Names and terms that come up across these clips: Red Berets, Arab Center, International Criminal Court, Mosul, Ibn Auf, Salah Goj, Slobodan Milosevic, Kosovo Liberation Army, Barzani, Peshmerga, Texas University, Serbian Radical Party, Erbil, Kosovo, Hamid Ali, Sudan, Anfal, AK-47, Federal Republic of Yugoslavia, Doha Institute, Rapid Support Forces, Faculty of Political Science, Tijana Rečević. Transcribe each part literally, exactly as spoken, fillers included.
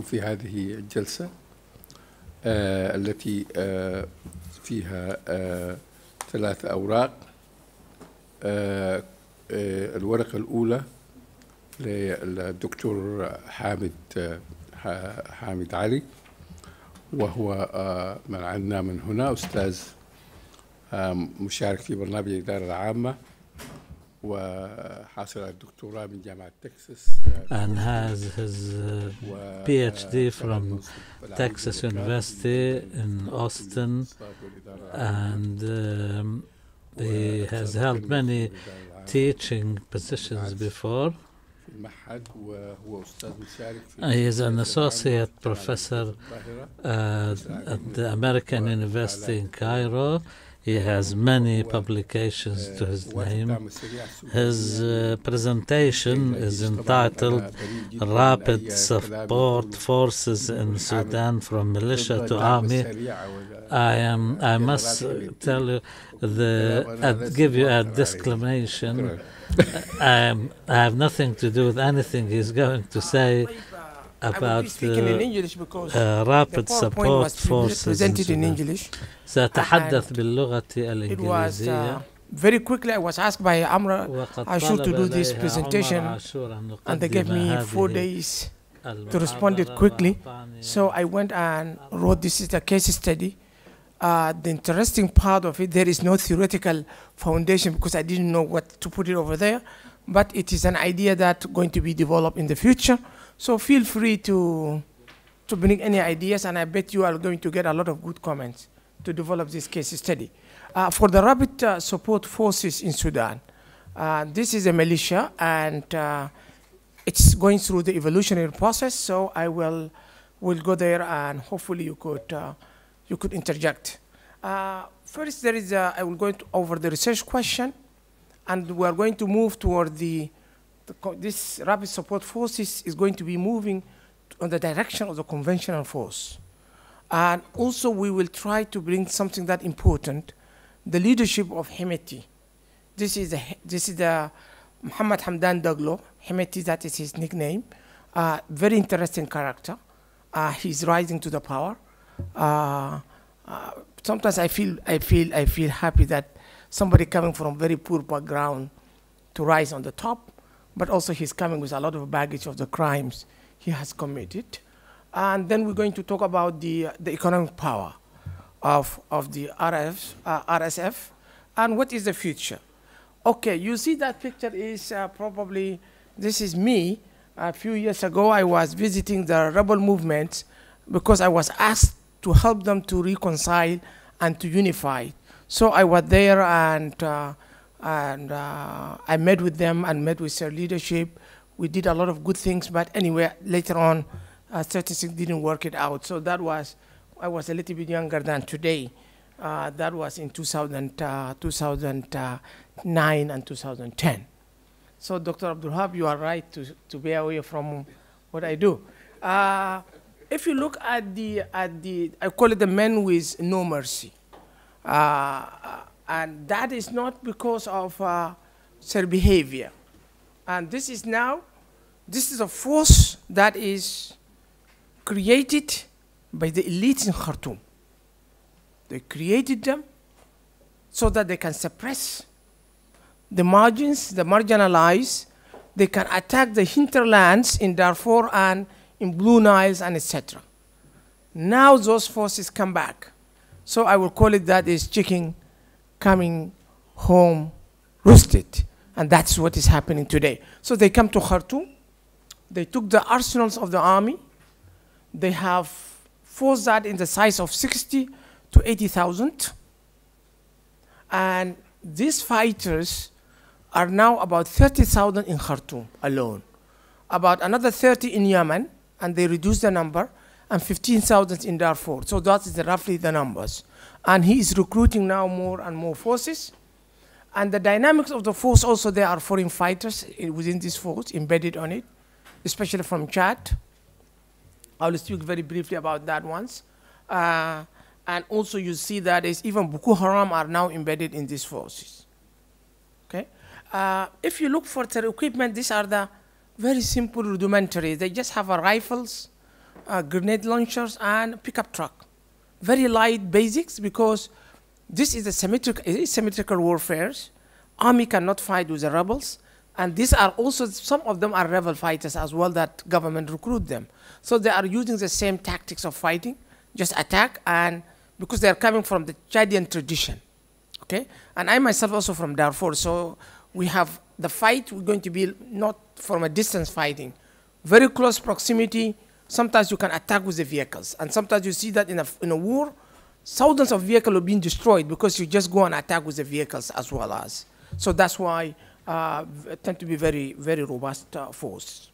معكم في هذه الجلسة آه التي آه فيها آه ثلاث أوراق. آه آه الورقة الأولى للدكتور حامد آه حامد علي، وهو آه من عندنا من هنا أستاذ آه مشارك في برنامج الإدارة العامة and has his uh, PhD from Texas University in Austin, and um, he has held many teaching positions before. He is an associate professor uh, at the American University in Cairo. He has many publications to his name. His uh, presentation is entitled Rapid Support Forces in Sudan from Militia to Army. I am. I must tell you, the, I'd give you a disclamation. I, am, I have nothing to do with anything he's going to say about uh, rapid support forces. سأتحدث باللغة الإنجليزية. Very quickly, I was asked by Amr Ashour to do this presentation, and they gave me four days to respond it quickly. So I went and wrote this is a case study. Uh, the interesting part of it, there is no theoretical foundation because I didn't know what to put it over there, but it is an idea that's going to be developed in the future. So feel free to, to bring any ideas, and I bet you are going to get a lot of good comments to develop this case study. Uh, for the rapid uh, support forces in Sudan, uh, this is a militia, and uh, it's going through the evolutionary process, so I will will go there, and hopefully you could, uh, you could interject. Uh, first, there is a, I will go over the research question, and we are going to move toward the this rapid support forces is going to be moving on the direction of the conventional force. And also we will try to bring something that important, the leadership of Hemedti. This is the, this is the Muhammad Hamdan Daglo, Hemedti, that is his nickname. Uh, very interesting character. Uh, he's rising to the power. Uh, uh, sometimes I feel, I, feel, I feel happy that somebody coming from very poor background to rise on the top, but also he's coming with a lot of baggage of the crimes he has committed. And then we're going to talk about the, uh, the economic power of, of the R S F, and what is the future. Okay, you see that picture is uh, probably, this is me. A few years ago, I was visiting the rebel movement because I was asked to help them to reconcile and to unify. So I was there, and uh, and uh, I met with them and met with their leadership. We did a lot of good things, but anyway, later on, uh, statistics didn't work it out. So that was, I was a little bit younger than today. Uh, that was in two thousand, uh, two thousand nine and two thousand ten. So Doctor Abdulhab, you are right to, to be away from what I do. Uh, if you look at the, at the, I call it the men with no mercy. Uh, And that is not because of uh, their behavior. And this is now, this is a force that is created by the elites in Khartoum. They created them so that they can suppress the margins, the marginalized. They can attack the hinterlands in Darfur and in Blue Niles and et cetera. Now those forces come back. So I will call it that is chicken coming home roasted, and that's what is happening today. So they come to Khartoum, they took the arsenals of the army, they have forced that in the size of sixty to eighty thousand, and these fighters are now about thirty thousand in Khartoum alone, about another thirty in Yemen, and they reduce the number, and fifteen thousand in Darfur. So that is roughly the numbers. And he is recruiting now more and more forces. And the dynamics of the force also, there are foreign fighters within this force, embedded on it, especially from Chad. I will speak very briefly about that once. Uh, and also you see that is even Boko Haram are now embedded in these forces. Okay? Uh, if you look for their equipment, these are the very simple rudimentaries. They just have a rifles, uh, grenade launchers, and pickup truck. Very light basics, because this is a symmetric, asymmetrical warfare. Army cannot fight with the rebels. And these are also, some of them are rebel fighters as well that government recruit them. So they are using the same tactics of fighting, just attack, and because they are coming from the Chadian tradition. Okay? And I myself also from Darfur, so we have the fight, we're going to be not from a distance fighting. Very close proximity, sometimes you can attack with the vehicles. And sometimes you see that in a, in a war, thousands of vehicles are being destroyed because you just go and attack with the vehicles as well as. So that's why Uh, tend to be very, very robust uh, force.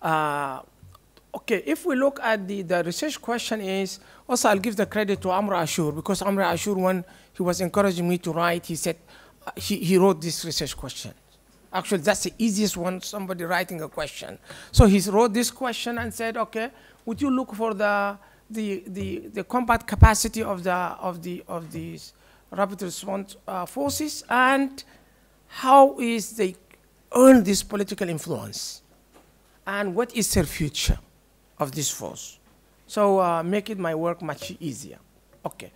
Uh, okay, if we look at the, the research question is, also I'll give the credit to Amr Ashour, because Amr Ashour, when he was encouraging me to write, he said, uh, he, he wrote this research question. Actually, that's the easiest one, somebody writing a question. So he wrote this question and said, okay, would you look for the, the, the, the combat capacity of, the, of, the, of these rapid response uh, forces, and how is they earn this political influence? And what is their future of this force? So uh, make it my work much easier. Okay.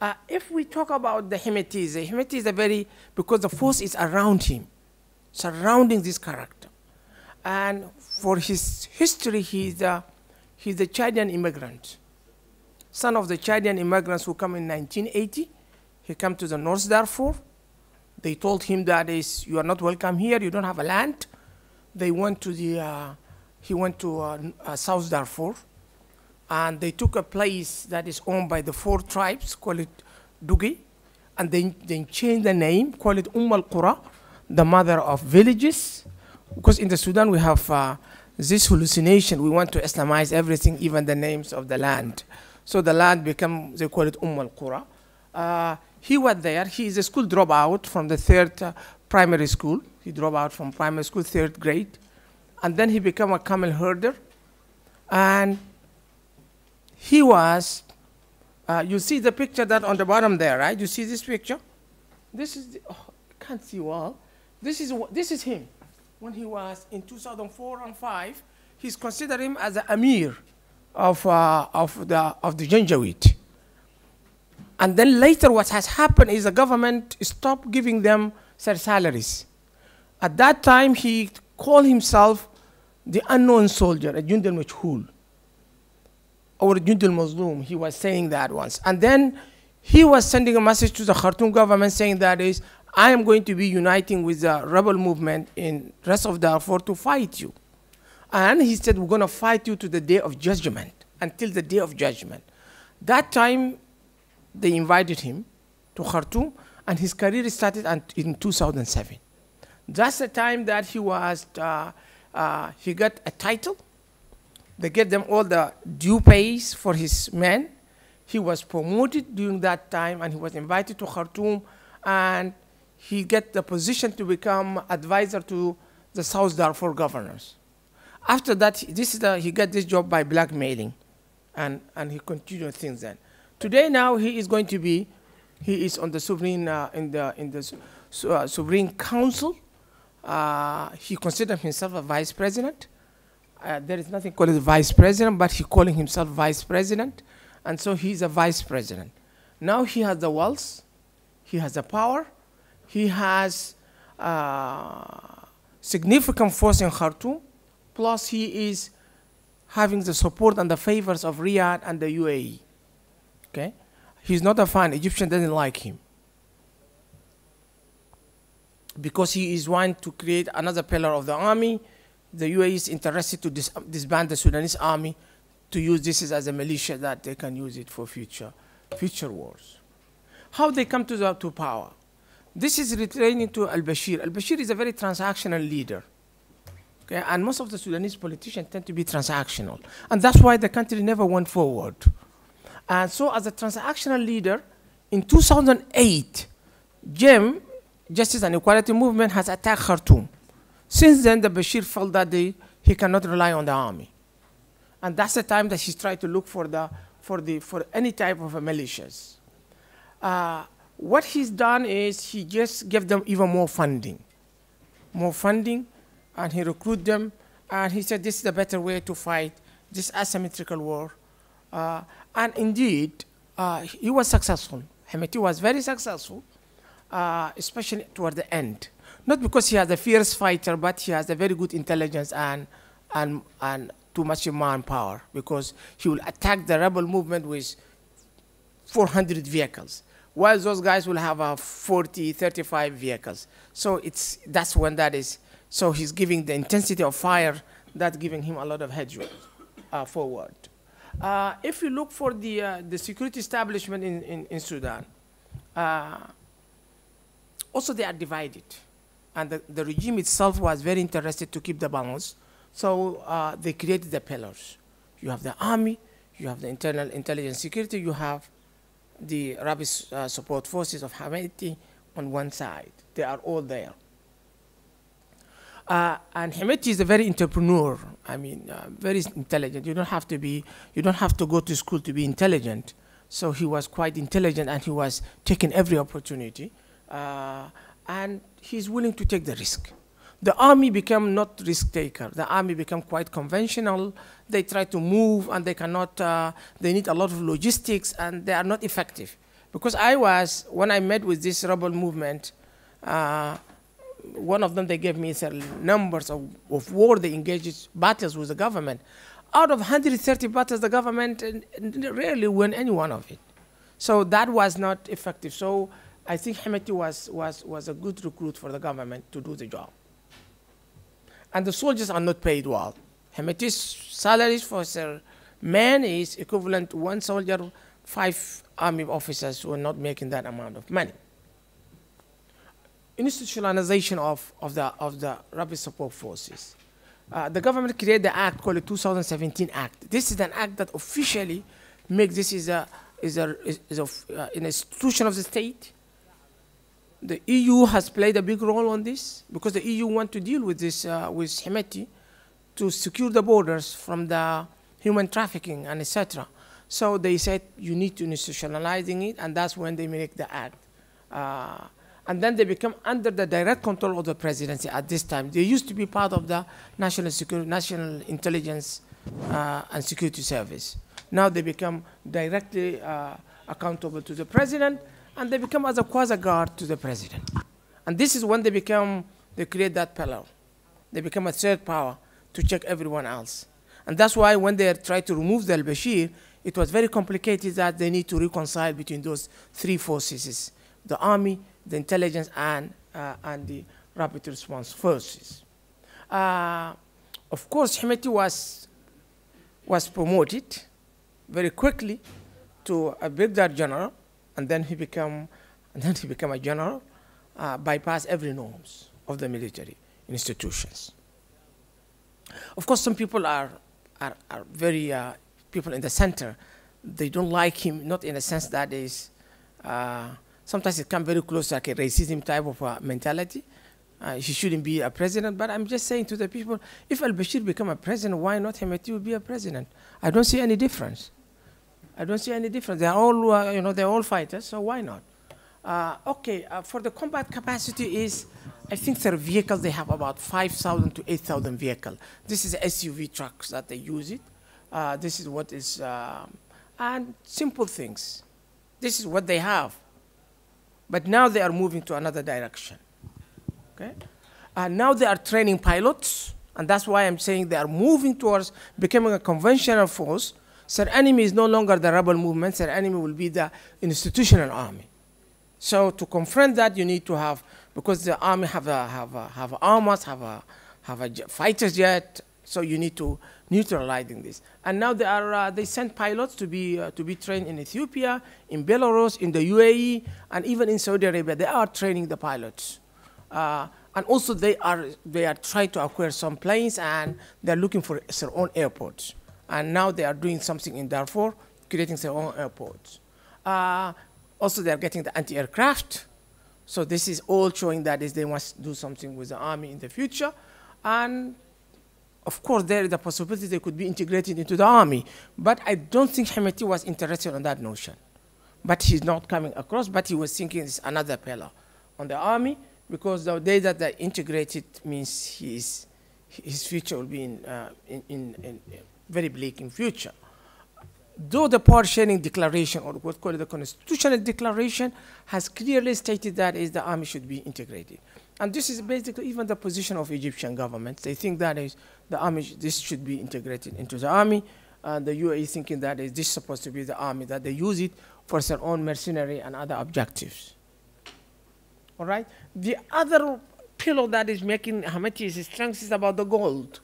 Uh, if we talk about the Hemedti, the Hemedti is a very, because the force is around him, surrounding this character. And for his history, he's a, he's a Chadian immigrant. Son of the Chadian immigrants who come in nineteen eighty. He came to the North Darfur. They told him that is, you are not welcome here, you don't have a land. They went to the, uh, he went to uh, uh, South Darfur, and they took a place that is owned by the four tribes, call it Dugi, and they, they changed the name, call it Umm al-Qura, the mother of villages, because in the Sudan we have uh, this hallucination, we want to Islamize everything, even the names of the land. So the land became, they call it Umm al-Qura. Uh, He was there. He is a school dropout from the third uh, primary school. He dropped out from primary school, third grade. And then he became a camel herder. And he was, uh, you see the picture that on the bottom there, right? You see this picture? This is, the, oh, I can't see well. This is, this is him. When he was in two thousand four and five, he's considered him as the Amir of, uh, of, the, of the Janjaweed. And then later what has happened is the government stopped giving them their salaries. At that time, he called himself the unknown soldier, a Jund al-Majhul, or a Jund al-Mazlum. He was saying that once. And then he was sending a message to the Khartoum government saying that is, I am going to be uniting with the rebel movement in the rest of Darfur to fight you. And he said, we're going to fight you to the day of judgment, until the day of judgment. That time, they invited him to Khartoum, and his career started in two thousand seven. That's the time that he was, uh, uh, he got a title. They gave them all the due pays for his men. He was promoted during that time, and he was invited to Khartoum, and he got the position to become advisor to the South Darfur governors. After that, this is the, he got this job by blackmailing, and, and he continued things then. Today now he is going to be, he is on the sovereign uh, in the in the uh, sovereign council. Uh, he considers himself a vice president. Uh, there is nothing called a vice president, but he calling himself vice president, and so he is a vice president. Now he has the wealth, he has the power, he has uh, significant force in Khartoum. Plus he is having the support and the favors of Riyadh and the U A E. Okay, he's not a fan. Egyptian doesn't like him because he is wanting to create another pillar of the army. The U A E is interested to dis disband the Sudanese army to use this as a militia that they can use it for future, future wars. How they come to the, to power? This is returning to Al Bashir. Al Bashir is a very transactional leader. Okay, and most of the Sudanese politicians tend to be transactional, and that's why the country never went forward. And so as a transactional leader, in two thousand eight, J E M, Justice and Equality Movement, has attacked Khartoum. Since then, the Bashir felt that they, he cannot rely on the army. And that's the time that he's tried to look for, the, for, the, for any type of militias. Uh, what he's done is he just gave them even more funding. More funding, and he recruited them, and he said this is the better way to fight this asymmetrical war. Uh, and indeed, uh, he was successful. Hemedti was very successful, uh, especially toward the end. Not because he was a fierce fighter, but he has a very good intelligence and, and, and too much manpower, because he will attack the rebel movement with four hundred vehicles, while those guys will have uh, forty, thirty-five vehicles. So it's, that's when that is. So he's giving the intensity of fire, that's giving him a lot of headroom uh, forward. Uh, if you look for the, uh, the security establishment in, in, in Sudan, uh, also they are divided. And the, the regime itself was very interested to keep the balance. So uh, they created the pillars. You have the army, you have the internal intelligence security, you have the rapid uh, support forces of Hemedti on one side. They are all there. Uh, and Hemedti is a very entrepreneur. I mean, uh, very intelligent. You don't have to be, you don't have to go to school to be intelligent. So he was quite intelligent, and he was taking every opportunity. Uh, and he's willing to take the risk. The army became not risk taker. The army became quite conventional. They try to move, and they cannot. Uh, they need a lot of logistics, and they are not effective. Because I was, when I met with this rebel movement. Uh, One of them, they gave me certain numbers of, of war. They engaged battles with the government. Out of one hundred thirty battles, the government rarely won any one of it. So that was not effective. So I think Hemedti was, was, was a good recruit for the government to do the job. And the soldiers are not paid well. Hemedti's salaries for a man is equivalent to one soldier, five army officers who are not making that amount of money. Institutionalization of, of, the, of the rapid support forces. Uh, the government created the act called the two thousand seventeen Act. This is an act that officially makes this is a, is a, is a, uh, an institution of the state. The E U has played a big role on this, because the E U want to deal with this, uh, with Hemedti, to secure the borders from the human trafficking and et cetera. So they said you need to institutionalizing it, and that's when they make the act. Uh, And then they become under the direct control of the presidency at this time. They used to be part of the National, Secur National Intelligence uh, and Security Service. Now they become directly uh, accountable to the president, and they become as a quasi-guard to the president. And this is when they become, they create that pillar. They become a third power to check everyone else. And that's why when they tried to remove the Al Bashir, it was very complicated that they need to reconcile between those three forces, the army, the intelligence, and, uh, and the rapid response forces. Uh, of course, Hemedti was, was promoted very quickly to a brigadier general, and then he became, and then he became a general, uh, bypassed every norms of the military institutions. Of course, some people are, are, are very, uh, people in the center, they don't like him, not in a sense that is, uh, sometimes it comes very close to like a racism type of uh, mentality. Uh, he shouldn't be a president, but I'm just saying to the people, if al-Bashir become a president, why not Hemedti will be a president? I don't see any difference. I don't see any difference. They're all, uh, you know, they're all fighters, so why not? Uh, okay, uh, for the combat capacity is, I think their vehicles, they have about five thousand to eight thousand vehicles. This is S U V trucks that they use it. Uh, this is what is, uh, and simple things. This is what they have. But now they are moving to another direction, okay? And now they are training pilots, and that's why I'm saying they are moving towards becoming a conventional force. Their enemy is no longer the rebel movement, their enemy will be the institutional army. So to confront that, you need to have, because the army have a, have a, have armors, have a, have a fighter jet, so you need to neutralizing this. And now they are uh, they sent pilots to be uh, to be trained in Ethiopia, in Belarus, in the U A E, and even in Saudi Arabia. They are training the pilots, uh, and also they are they are trying to acquire some planes, and they are looking for their own airports. And now they are doing something in Darfur, creating their own airports. Uh, also, they are getting the anti-aircraft. So this is all showing that is they must do something with the army in the future, and. Of course, there is the possibility they could be integrated into the army, but I don't think Hemedti was interested in that notion. But he's not coming across, but he was thinking it's another pillar on the army, because the day that they're integrated means his, his future will be in, uh, in, in, in, very bleak in future. Though the power sharing declaration, or what's called the constitutional declaration, has clearly stated that is the army should be integrated. And this is basically even the position of Egyptian government. They think that is the army, this should be integrated into the army, and the U A E thinking that is this supposed to be the army, that they use it for their own mercenary and other objectives. All right? The other pillar that is making Hemedti's strength is about the gold.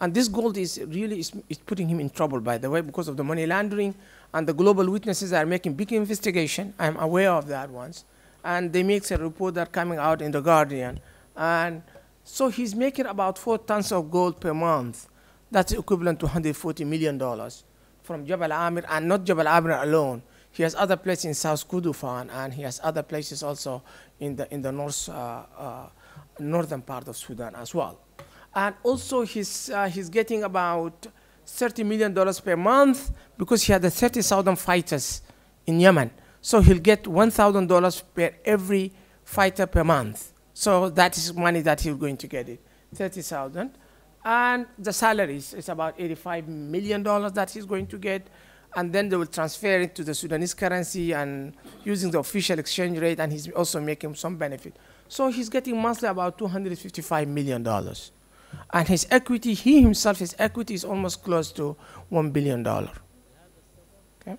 And this gold is really is, is putting him in trouble, by the way, because of the money laundering, and the global witnesses are making big investigation. I'm aware of that once. And they make a report that coming out in The Guardian. And so he's making about four tons of gold per month. That's equivalent to one hundred forty million dollars from Jabal Amir, and not Jabal Amir alone. He has other places in South Kordofan, and he has other places also in the, in the north, uh, uh, northern part of Sudan as well. And also he's, uh, he's getting about thirty million dollars per month because he had thirty thousand fighters in Yemen. So he'll get one thousand dollars per every fighter per month. So that is money that he's going to get it, thirty thousand. And the salaries is about eighty-five million dollars that he's going to get. And then they will transfer it to the Sudanese currency and using the official exchange rate, and he's also making some benefit. So he's getting monthly about two hundred fifty-five million dollars. And his equity, he himself, his equity is almost close to one billion dollars. Okay?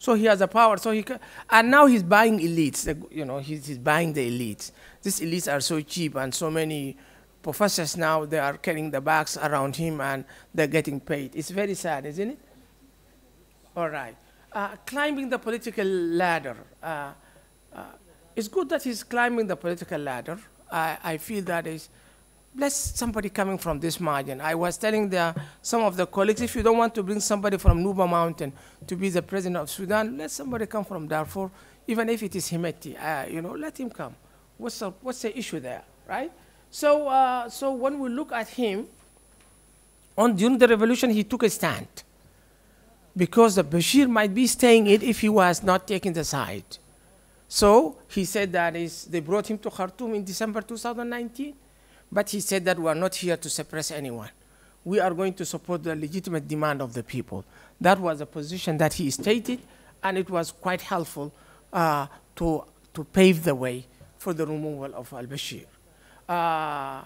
So he has the power. So he can, and now he's buying elites. You know, he's, he's buying the elites. These elites are so cheap, and so many professors now, they are carrying the bags around him, and they're getting paid. It's very sad, isn't it? All right. Uh, climbing the political ladder. Uh, uh, it's good that he's climbing the political ladder. I, I feel that is, bless somebody coming from this margin. I was telling the, some of the colleagues, if you don't want to bring somebody from Nuba Mountain to be the president of Sudan, let somebody come from Darfur, even if it is Hemedti. Uh, you know, let him come. What's the, what's the issue there, right? So, uh, so when we look at him, on, during the revolution, he took a stand, because the Bashir might be staying it if he was not taking the side. So he said that is, they brought him to Khartoum in December two thousand nineteen, but he said that we are not here to suppress anyone. We are going to support the legitimate demand of the people. That was the position that he stated, and it was quite helpful uh, to, to pave the way for the removal of Al Bashir. Uh,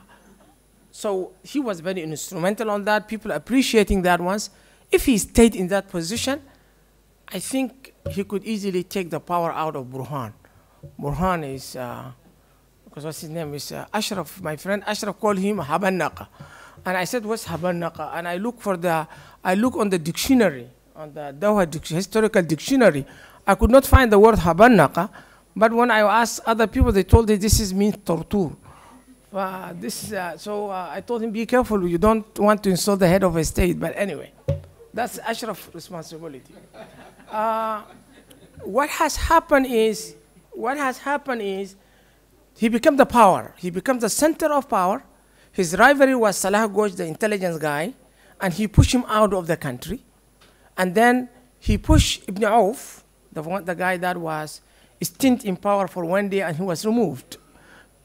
so he was very instrumental on that, people appreciating that once. If he stayed in that position, I think he could easily take the power out of Burhan. Burhan is, uh, because what's his name, is uh, Ashraf, my friend. Ashraf called him Habanaka. And I said, what's Habanaka? And I look for the, I look on the dictionary, on the Doha dic historical dictionary. I could not find the word Habanaka, but when I asked other people, they told me this is means torture. Uh, this, uh, so uh, I told him, be careful, you don't want to insult the head of a state, but anyway. That's Ashraf's responsibility. Uh, what has happened is, what has happened is, he became the power. He becomes the center of power. His rivalry was Salah Goj, the intelligence guy, and he pushed him out of the country. And then he pushed Ibn Auf, the, one, the guy that was stint in power for one day, and he was removed.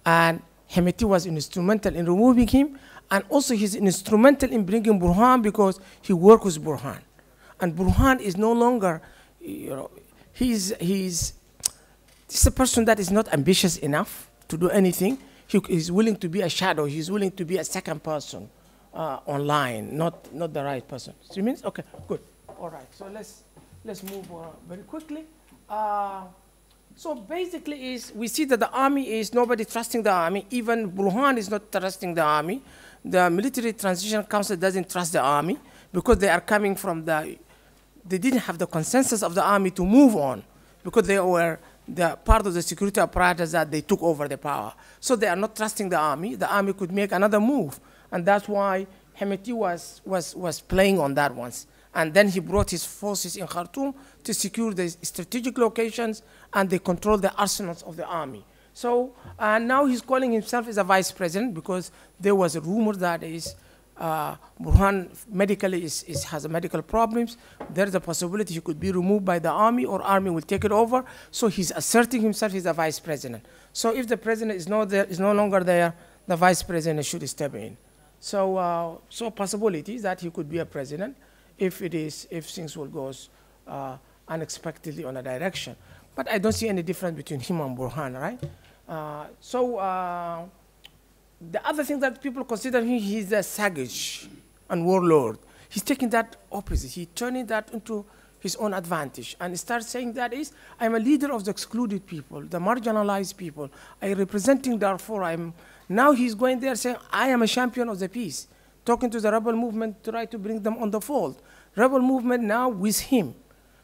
And Hemedti was instrumental in removing him. And also he's instrumental in bringing Burhan, because he worked with Burhan. And Burhan is no longer, you know, he's, he's, he's a person that is not ambitious enough to do anything. He is willing to be a shadow. He's willing to be a second person uh, online, not, not the right person. Three minutes? Okay, good. All right, so let's, let's move uh, very quickly. Uh, So basically is, we see that the army is nobody trusting the army. Even Burhan is not trusting the army. The Military Transition Council doesn't trust the army, because they are coming from the, they didn't have the consensus of the army to move on, because they were the part of the security apparatus that they took over the power. So they are not trusting the army. The army could make another move. And that's why Hemedti was, was, was playing on that once. And then he brought his forces in Khartoum to secure the strategic locations, and they control the arsenals of the army. So uh, now he's calling himself as a vice president, because there was a rumor that is uh, Burhan medically is, is, has medical problems. There's a possibility he could be removed by the army, or army will take it over. So he's asserting himself as a vice president. So if the president is, not there, is no longer there, the vice president should step in. So, uh, so possibilities that he could be a president. if it is, if things will go uh, unexpectedly on a direction. But I don't see any difference between him and Burhan, right? Uh, so uh, the other thing that people consider him, he's a savage and warlord. He's taking that opposite. He's turning that into his own advantage. And he starts saying that is, I'm a leader of the excluded people, the marginalized people. I'm representing Darfur. I'm, now he's going there saying, I am a champion of the peace. Talking to the rebel movement to try to bring them on the fold. Rebel movement now with him.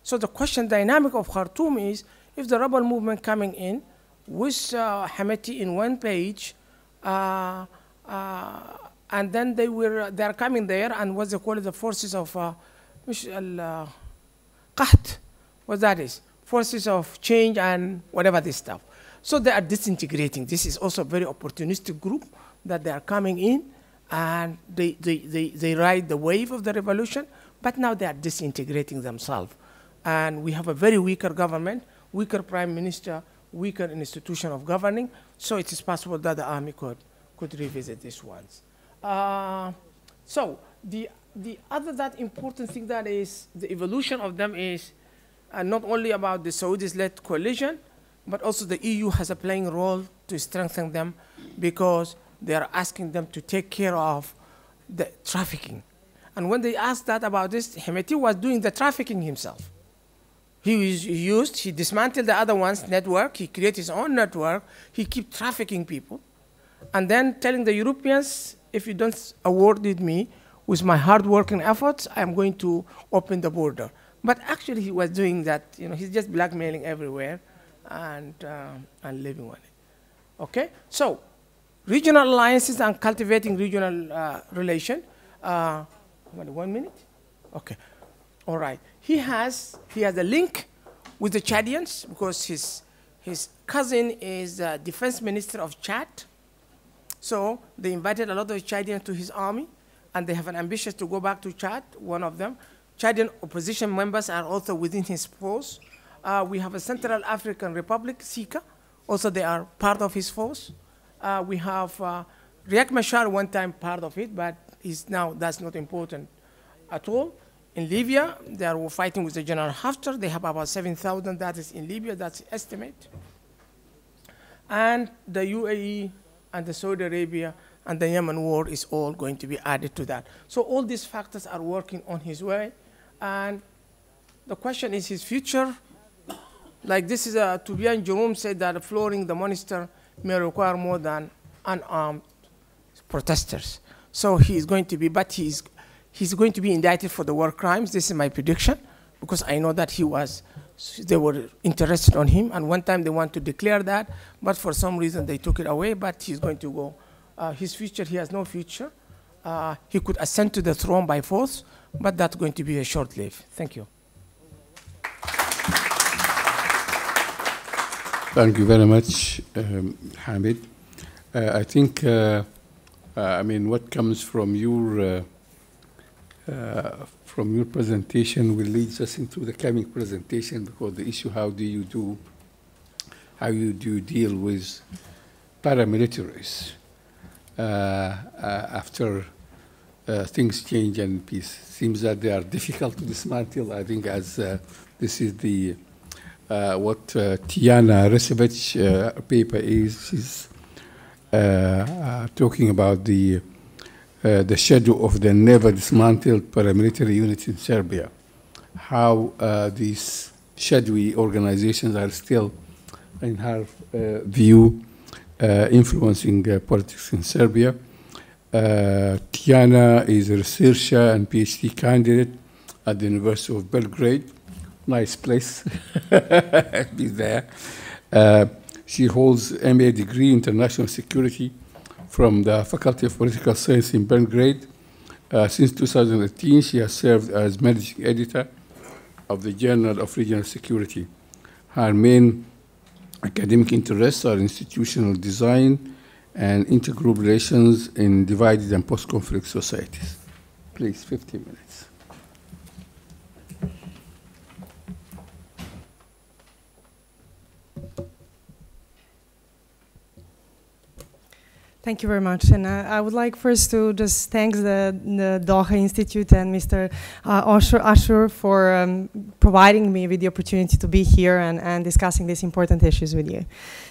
So the question dynamic of Khartoum is, if the rebel movement coming in with uh, Hemedti in one page, uh, uh, and then they were they are coming there, and what they call it, the forces of uh, Qaht, what that is, forces of change and whatever this stuff. So they are disintegrating. This is also a very opportunistic group that they are coming in, and they they they, they ride the wave of the revolution, but now they are disintegrating themselves. And we have a very weaker government, weaker prime minister, weaker institution of governing, so it is possible that the army could, could revisit this once. Uh, so the, the other that important thing that is the evolution of them is uh, not only about the Saudis-led coalition, but also the E U has a playing role to strengthen them because they are asking them to take care of the trafficking. And when they asked that about this, Hemedti was doing the trafficking himself. He used, he dismantled the other one's network, he created his own network, he keep trafficking people, and then telling the Europeans, if you don't award me with my hard-working efforts, I'm going to open the border. But actually he was doing that, you know, he's just blackmailing everywhere and, um, and living on it. Okay, so regional alliances and cultivating regional uh, relation. Uh, one minute? Okay, all right. He has, he has a link with the Chadians because his, his cousin is the defense minister of Chad. So they invited a lot of Chadians to his army, and they have an ambition to go back to Chad, one of them. Chadian opposition members are also within his force. Uh, we have a Central African Republic, SICA. Also they are part of his force. Uh, we have uh, Riek Machar, one time part of it, but he's now, that's not important at all. In Libya, they are fighting with the General Haftar. They have about seven thousand, that is in Libya, that's the estimate. And the U A E and the Saudi Arabia and the Yemen war is all going to be added to that. So all these factors are working on his way. And the question is his future. Like this is, a, Toubian Jerome said that flooring the monster may require more than unarmed protesters. So he is going to be, but he is, he's going to be indicted for the war crimes. This is my prediction, because I know that he was, they were interested on him, and one time they want to declare that, but for some reason they took it away, but he's going to go. Uh, his future, he has no future. Uh, he could ascend to the throne by force, but that's going to be a short-lived. Thank you. Thank you very much, um, Hamid. Uh, I think, uh, uh, I mean, what comes from your uh, Uh, from your presentation will lead us into the coming presentation, because the issue, how do you do, how you do deal with paramilitaries uh, uh, after uh, things change and peace. Seems that they are difficult to dismantle. I think as uh, this is the uh, what uh, Tijana Rečević uh, paper is. She's uh, uh, talking about the. Uh, the shadow of the never dismantled paramilitary units in Serbia, how uh, these shadowy organizations are still, in her uh, view, uh, influencing uh, politics in Serbia. Uh, Tijana is a researcher and PhD candidate at the University of Belgrade. Nice place, be there. Uh, she holds M A degree in international security from the Faculty of Political Science in Belgrade. Uh, since two thousand eighteen, she has served as managing editor of the Journal of Regional Security. Her main academic interests are institutional design and intergroup relations in divided and post-conflict societies. Please, fifteen minutes. Thank you very much. And I, I would like first to just thank the, the Doha Institute and Mister Uh, Ashour for um, providing me with the opportunity to be here and, and discussing these important issues with you.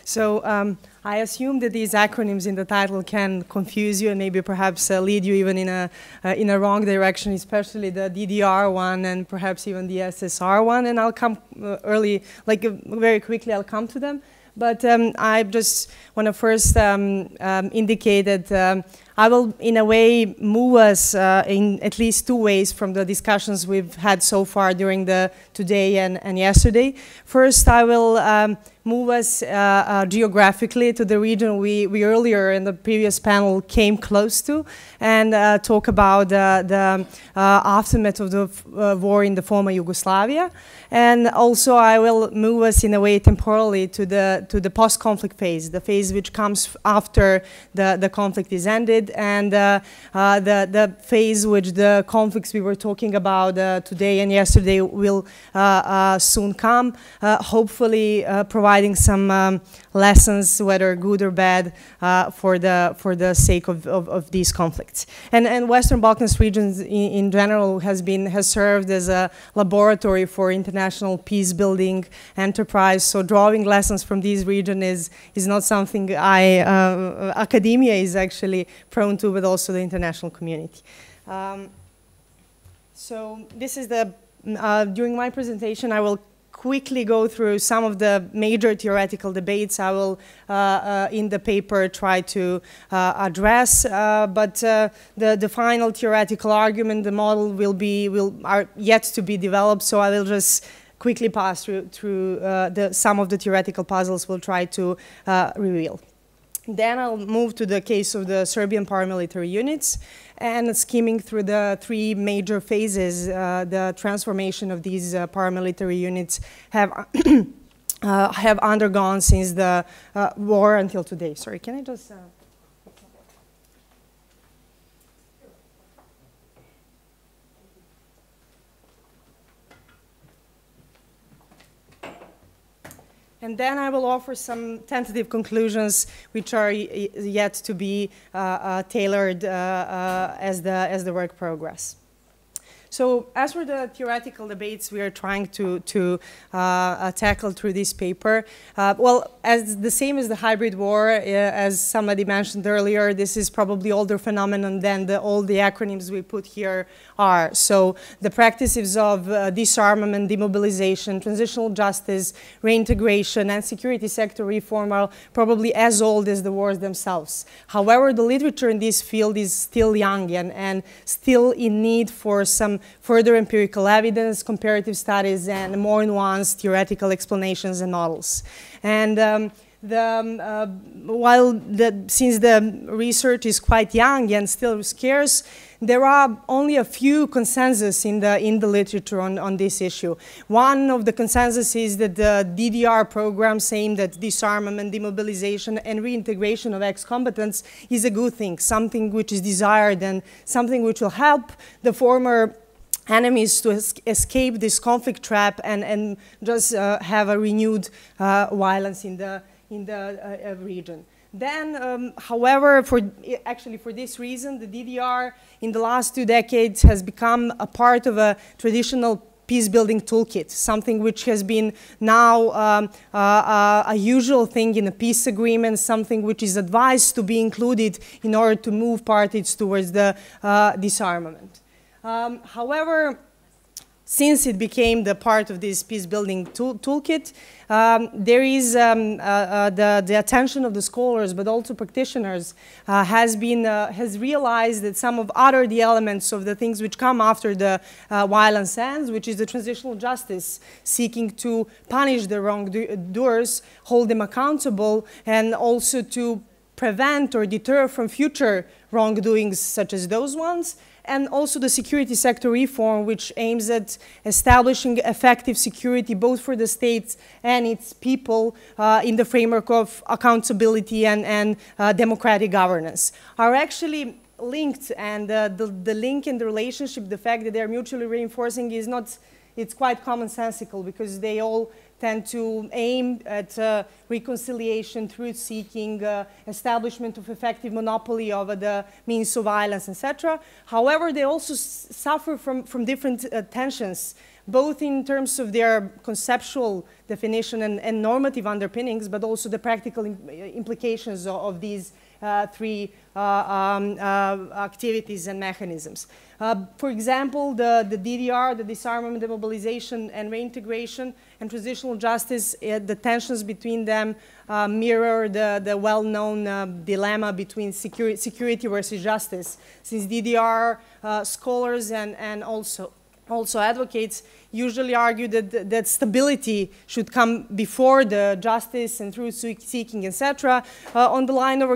So um, I assume that these acronyms in the title can confuse you and maybe perhaps uh, lead you even in a, uh, in a wrong direction, especially the D D R one and perhaps even the S S R one. And I'll come uh, early, like uh, very quickly, I'll come to them. But um, I just want to first um, um, indicate that um, I will, in a way, move us uh, in at least two ways from the discussions we've had so far during the today and, and yesterday. First, I will um, move us uh, uh, geographically to the region we, we earlier in the previous panel came close to, and uh, talk about uh, the uh, aftermath of the uh, war in the former Yugoslavia. And also I will move us in a way temporally to the, to the post-conflict phase, the phase which comes after the, the conflict is ended, and uh, uh, the, the phase which the conflicts we were talking about uh, today and yesterday will uh, uh, soon come, uh, hopefully uh, providing some um, lessons, whether good or bad, uh, for, the, for the sake of, of, of these conflicts. And, and Western Balkans regions in, in general has, been, has served as a laboratory for international national peace-building enterprise, so drawing lessons from these regions is, is not something I, uh, academia is actually prone to, but also the international community. Um, so this is the, uh, during my presentation, I will quickly go through some of the major theoretical debates I will, uh, uh, in the paper, try to uh, address. Uh, but uh, the, the final theoretical argument, the model will be, will, are yet to be developed, so I will just quickly pass through, through uh, the, some of the theoretical puzzles we'll try to uh, reveal. Then I'll move to the case of the Serbian paramilitary units and skimming through the three major phases uh, the transformation of these uh, paramilitary units have uh, have undergone since the uh, war until today. Sorry, can I just... Uh And then I will offer some tentative conclusions, which are yet to be uh, uh, tailored uh, uh, as the as the work progresses. So, as for the theoretical debates we are trying to, to uh, uh, tackle through this paper, uh, well, as the same as the hybrid war, uh, as somebody mentioned earlier, this is probably older phenomenon than the, all the acronyms we put here are. So, the practices of uh, disarmament, demobilization, transitional justice, reintegration, and security sector reform are probably as old as the wars themselves. However, the literature in this field is still young and, and still in need for some further empirical evidence, comparative studies, and more nuanced theoretical explanations and models. And um, the, um, uh, while the, since the research is quite young and still scarce, there are only a few consensus in the, in the literature on, on this issue. One of the consensus is that the D D R programs aimed at disarmament, demobilization, and reintegration of ex-combatants is a good thing, something which is desired and something which will help the former enemies to es escape this conflict trap and, and just uh, have a renewed uh, violence in the, in the uh, region. Then, um, however, for, actually for this reason, the D D R in the last two decades has become a part of a traditional peace-building toolkit, something which has been now um, uh, uh, a usual thing in a peace agreement, something which is advised to be included in order to move parties towards the uh, disarmament. Um, however, since it became the part of this peace-building tool toolkit, Um, there is um, uh, uh, the, the attention of the scholars, but also practitioners, uh, has been uh, has realized that some of other the elements of the things which come after the uh, violence ends, which is the transitional justice, seeking to punish the wrongdoers, hold them accountable, and also to prevent or deter from future wrongdoings such as those ones. And also the security sector reform, which aims at establishing effective security both for the states and its people uh, in the framework of accountability and, and uh, democratic governance, are actually linked. And uh, the, the link and the relationship, the fact that they are mutually reinforcing is not, it's quite commonsensical because they all tend to aim at uh, reconciliation, truth-seeking, uh, establishment of effective monopoly over the means of violence, et cetera. However, they also s suffer from, from different uh, tensions, both in terms of their conceptual definition and, and normative underpinnings, but also the practical im implications of, of these Uh, three uh, um, uh, activities and mechanisms. Uh, for example, the, the D D R, the disarmament, demobilization, and reintegration, and transitional justice, uh, the tensions between them uh, mirror the, the well-known uh, dilemma between security, security versus justice, since D D R uh, scholars and, and also Also, advocates usually argue that, that stability should come before the justice and truth-seeking, et cetera, uh, on the line of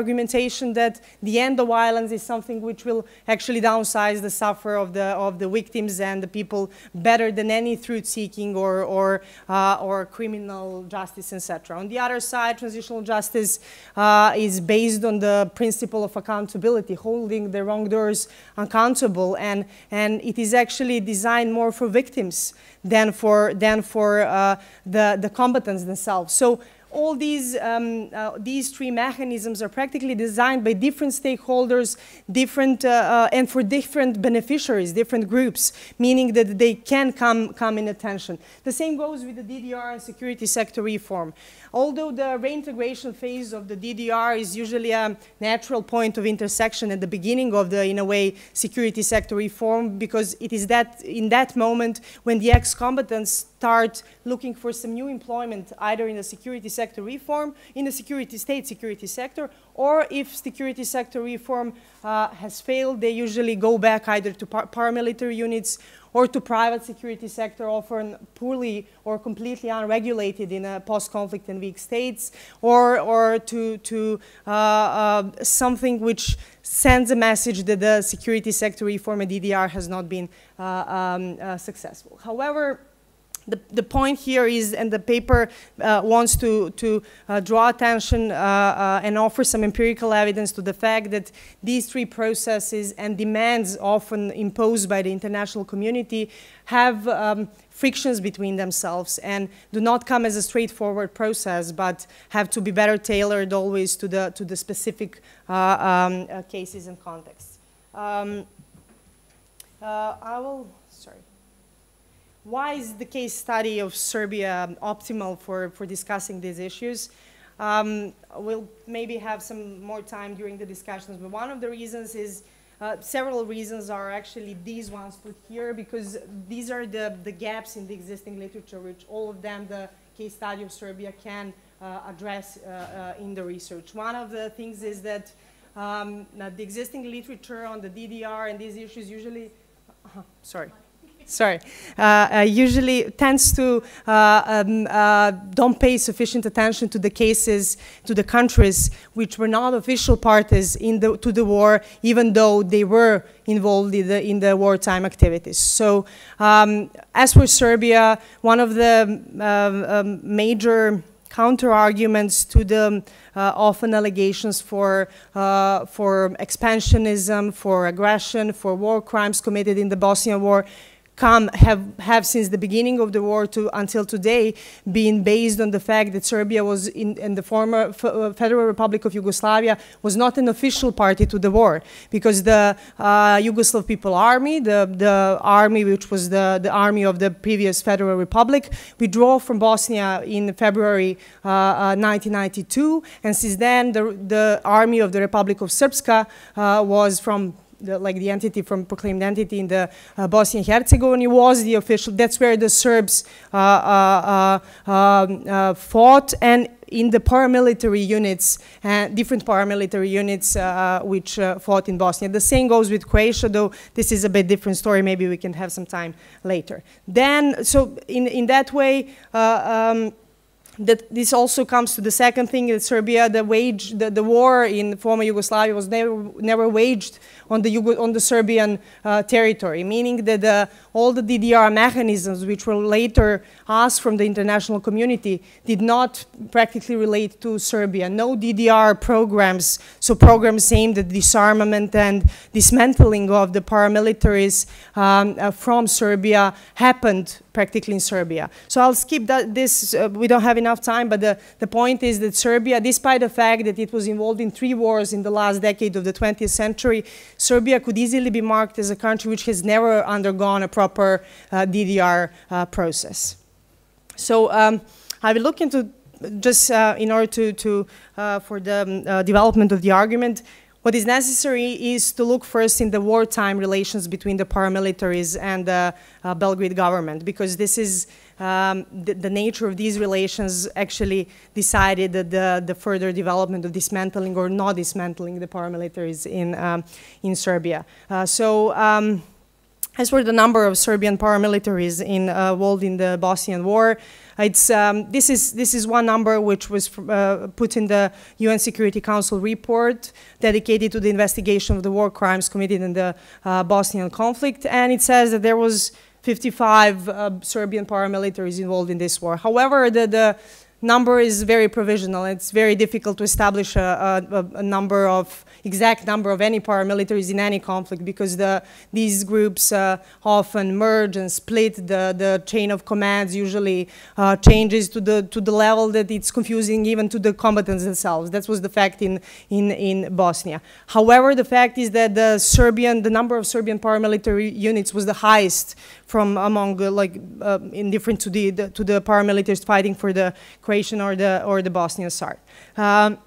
argumentation that the end of violence is something which will actually downsize the suffer of the of the victims and the people better than any truth-seeking or or uh, or criminal justice, et cetera. On the other side, transitional justice uh, is based on the principle of accountability, holding the wrongdoers accountable, and and it is actually designed more for victims than for than for uh, the the combatants themselves. So all these um, uh, these three mechanisms are practically designed by different stakeholders, different uh, uh, and for different beneficiaries, different groups, meaning that they can come come in attention. The same goes with the D D R and security sector reform. Although the reintegration phase of the D D R is usually a natural point of intersection at the beginning of the, in a way, security sector reform, because it is that in that moment when the ex-combatants start looking for some new employment, either in the security sector reform, in the security state security sector, or if security sector reform uh, has failed, they usually go back either to par paramilitary units or to private security sector, often poorly or completely unregulated in a post-conflict and weak states, or, or to, to uh, uh, something which sends a message that the security sector reform and D D R has not been uh, um, uh, successful. However, The, the point here is, and the paper uh, wants to, to uh, draw attention uh, uh, and offer some empirical evidence to the fact that these three processes and demands often imposed by the international community have um, frictions between themselves and do not come as a straightforward process, but have to be better tailored always to the, to the specific uh, um, uh, cases and contexts. Um, uh, I will, sorry. Why is the case study of Serbia optimal for, for discussing these issues? Um, we'll maybe have some more time during the discussions, but one of the reasons is, uh, several reasons are actually these ones put here, because these are the, the gaps in the existing literature, which all of them the case study of Serbia can uh, address uh, uh, in the research. One of the things is that um, the existing literature on the D D R and these issues usually, uh, sorry. Sorry, uh, uh, usually tends to uh, um, uh, don't pay sufficient attention to the cases, to the countries which were not official parties in the, to the war, even though they were involved in the, in the wartime activities. So um, as for Serbia, one of the uh, um, major counter-arguments to the uh, often allegations for, uh, for expansionism, for aggression, for war crimes committed in the Bosnian War Come, have, have since the beginning of the war to until today been based on the fact that Serbia was in, in the former F Federal Republic of Yugoslavia was not an official party to the war, because the uh, Yugoslav People Army, the, the army which was the, the army of the previous Federal Republic, withdrew from Bosnia in February uh, uh, nineteen ninety-two, and since then the, the army of the Republic of Srpska uh, was from The, like the entity from proclaimed entity in the uh, Bosnia and Herzegovina was the official. That's where the Serbs uh, uh, uh, um, uh, fought, and in the paramilitary units, uh, different paramilitary units uh, which uh, fought in Bosnia. The same goes with Croatia, though this is a bit different story. Maybe we can have some time later. Then, so in in that way. Uh, um, that this also comes to the second thing, that Serbia, the wage, the, the war in former Yugoslavia was never, never waged on the, Yugo on the Serbian uh, territory, meaning that uh, all the D D R mechanisms, which were later asked from the international community, did not practically relate to Serbia. No D D R programs, so programs aimed at disarmament and dismantling of the paramilitaries um, uh, from Serbia happened practically in Serbia. So I'll skip that, this, uh, we don't have enough time, but the, the point is that Serbia, despite the fact that it was involved in three wars in the last decade of the twentieth century, Serbia could easily be marked as a country which has never undergone a proper uh, D D R uh, process. So um, I will look into, just uh, in order to, to uh, for the um, uh, development of the argument, what is necessary is to look first in the wartime relations between the paramilitaries and the uh, Belgrade government, because this is um, the, the nature of these relations actually decided that the, the further development of dismantling or not dismantling the paramilitaries in, um, in Serbia. Uh, so um, as for the number of Serbian paramilitaries involved uh, in the Bosnian War, It's, um, this, is, this is one number which was uh, put in the U N Security Council report dedicated to the investigation of the war crimes committed in the uh, Bosnian conflict, and it says that there was fifty-five uh, Serbian paramilitaries involved in this war. However, the, the number is very provisional. It's very difficult to establish a, a, a number of, exact number of any paramilitaries in any conflict, because the, these groups uh, often merge and split. The, the chain of commands usually uh, changes to the, to the level that it's confusing even to the combatants themselves. That was the fact in, in, in Bosnia. However, the fact is that the Serbian, the number of Serbian paramilitary units was the highest from among, uh, like, uh, indifferent to the, the, to the paramilitaries fighting for the Croatian or the, or the Bosnian side. Um,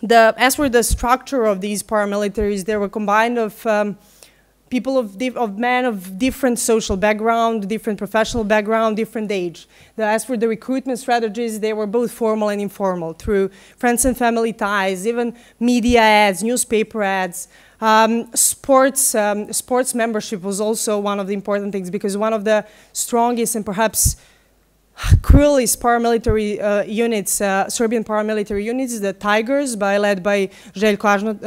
The, as for the structure of these paramilitaries, they were combined of um, people of, of men of different social background, different professional background, different age. The, as for the recruitment strategies, they were both formal and informal, through friends and family ties, even media ads, newspaper ads. Um, sports, um, sports membership was also one of the important things, because one of the strongest and perhaps cruelest paramilitary uh, units, uh, Serbian paramilitary units, the Tigers, by, led by Željko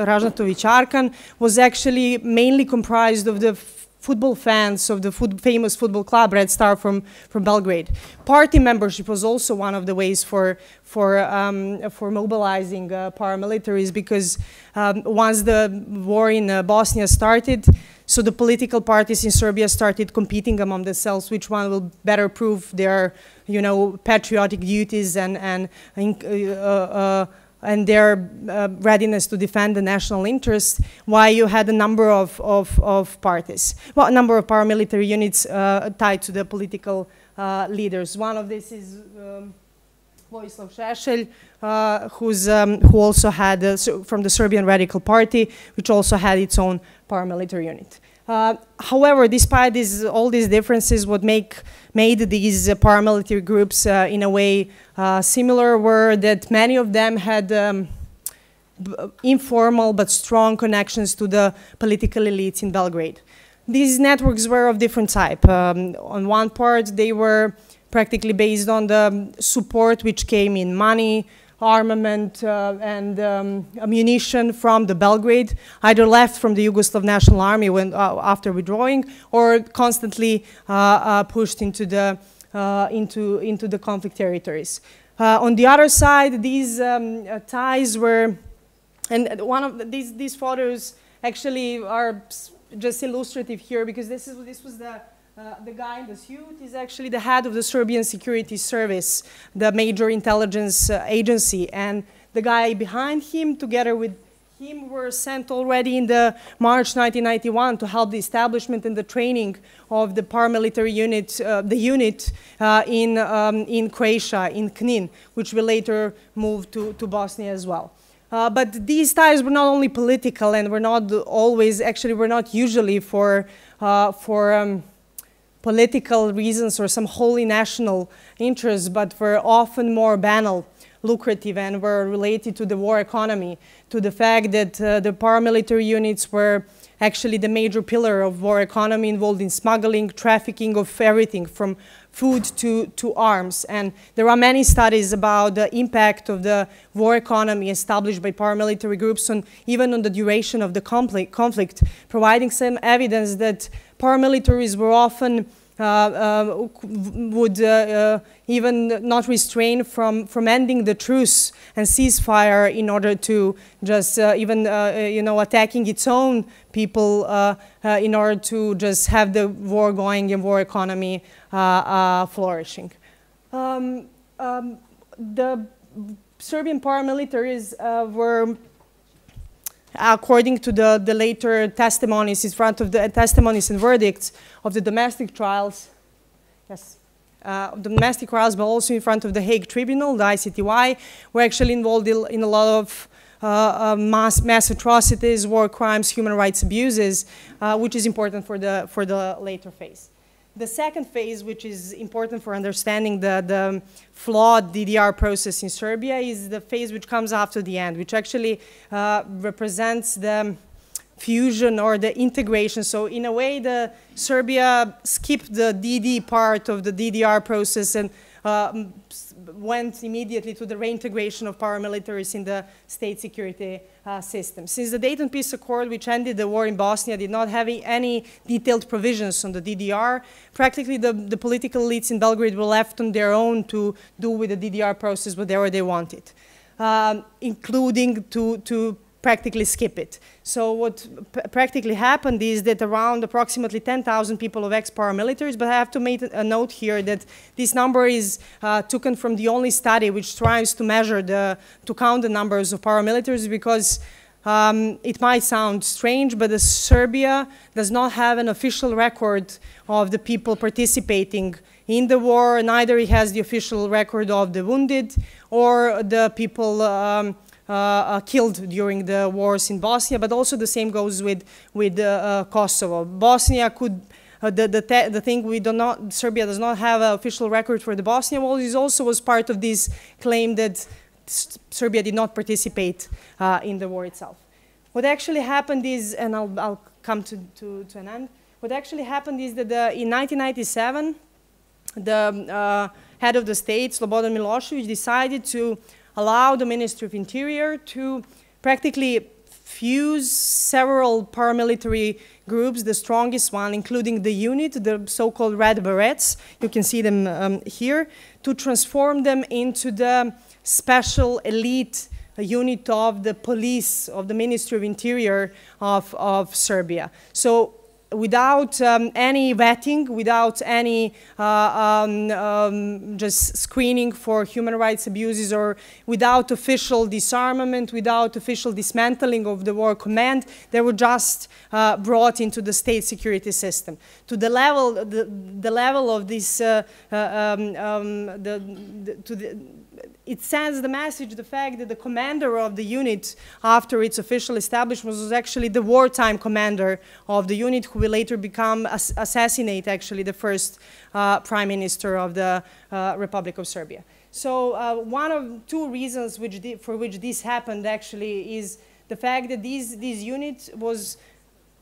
Ražnatović Arkan, was actually mainly comprised of the football fans of the food, famous football club Red Star from, from Belgrade. Party membership was also one of the ways for, for, um, for mobilizing uh, paramilitaries, because um, once the war in uh, Bosnia started, so the political parties in Serbia started competing among themselves, which one will better prove their, you know, patriotic duties and, and, uh, uh, and their uh, readiness to defend the national interest, why you had a number of, of, of parties, well, a number of paramilitary units uh, tied to the political uh, leaders. One of this is um, Vojislav Šešelj, uh, who's, um, who also had, uh, from the Serbian Radical Party, which also had its own paramilitary unit. Uh, however, despite this, all these differences, what make, made these uh, paramilitary groups uh, in a way uh, similar were that many of them had um, b informal but strong connections to the political elites in Belgrade. These networks were of different type. Um, on one part, they were practically based on the support which came in money, armament uh, and um, ammunition from the Belgrade, either left from the Yugoslav National Army when, uh, after withdrawing, or constantly uh, uh, pushed into the, uh, into, into the conflict territories. Uh, on the other side, these um, uh, ties were, and one of the, these, these photos actually are just illustrative here, because this, is, this was the Uh, the guy in the suit is actually the head of the Serbian Security Service, the major intelligence uh, agency, and the guy behind him, together with him, were sent already in the March nineteen ninety-one to help the establishment and the training of the paramilitary unit, uh, the unit uh, in, um, in Croatia, in Knin, which will later move to, to Bosnia as well. Uh, but these ties were not only political, and were not always, actually were not usually for, uh, for um, political reasons or some wholly national interests, but were often more banal lucrative and were related to the war economy, to the fact that uh, the paramilitary units were actually the major pillar of war economy, involved in smuggling, trafficking of everything from food to, to arms. And there are many studies about the impact of the war economy established by paramilitary groups on even on the duration of the conflict, providing some evidence that paramilitaries were often uh, uh, would uh, uh, even not restrain from, from ending the truce and ceasefire in order to just uh, even, uh, you know, attacking its own people uh, uh, in order to just have the war going and war economy uh, uh, flourishing. Um, um, the Serbian paramilitaries uh, were, according to the, the later testimonies in front of the testimonies and verdicts of the domestic trials, yes, Uh, domestic trials, but also in front of the Hague Tribunal, the I C T Y, were actually involved in a lot of uh, uh, mass, mass atrocities, war crimes, human rights abuses, uh, which is important for the, for the later phase. The second phase, which is important for understanding the, the flawed D D R process in Serbia, is the phase which comes after the end, which actually uh, represents the fusion or the integration. So in a way, the Serbia skipped the D D part of the D D R process and uh, went immediately to the reintegration of paramilitaries in the state security uh, system. Since the Dayton Peace Accord, which ended the war in Bosnia, did not have any detailed provisions on the D D R, practically the, the political elites in Belgrade were left on their own to do with the D D R process whatever they wanted, um, including to, to practically skip it. So what practically happened is that around approximately ten thousand people of ex-paramilitaries, but I have to make a note here that this number is uh, taken from the only study which tries to measure the, to count the numbers of paramilitaries, because um, it might sound strange, but the Serbia does not have an official record of the people participating in the war, neither it has the official record of the wounded or the people um, Uh, killed during the wars in Bosnia, but also the same goes with with uh, uh, Kosovo. Bosnia could uh, the the, te the thing we do not Serbia does not have an official record for the Bosnia war is also was part of this claim that S Serbia did not participate uh, in the war itself. What actually happened is, and I'll, I'll come to, to to an end. What actually happened is that the, in nineteen ninety-seven, the uh, head of the state, Slobodan Milosevic, decided to allow the Ministry of Interior to practically fuse several paramilitary groups, the strongest one, including the unit, the so-called Red Berets, you can see them um, here, to transform them into the special elite unit of the police, of the Ministry of Interior of, of Serbia. So without um, any vetting, without any uh, um, um, just screening for human rights abuses, or without official disarmament, without official dismantling of the war command, they were just uh, brought into the state security system. To the level, the, the level of this, uh, uh, um, um, the, the, to the, it sends the message, the fact that the commander of the unit after its official establishment was actually the wartime commander of the unit, who will later become, ass assassinate actually the first uh, prime minister of the uh, Republic of Serbia. So uh, one of two reasons which for which this happened actually is the fact that these, these units was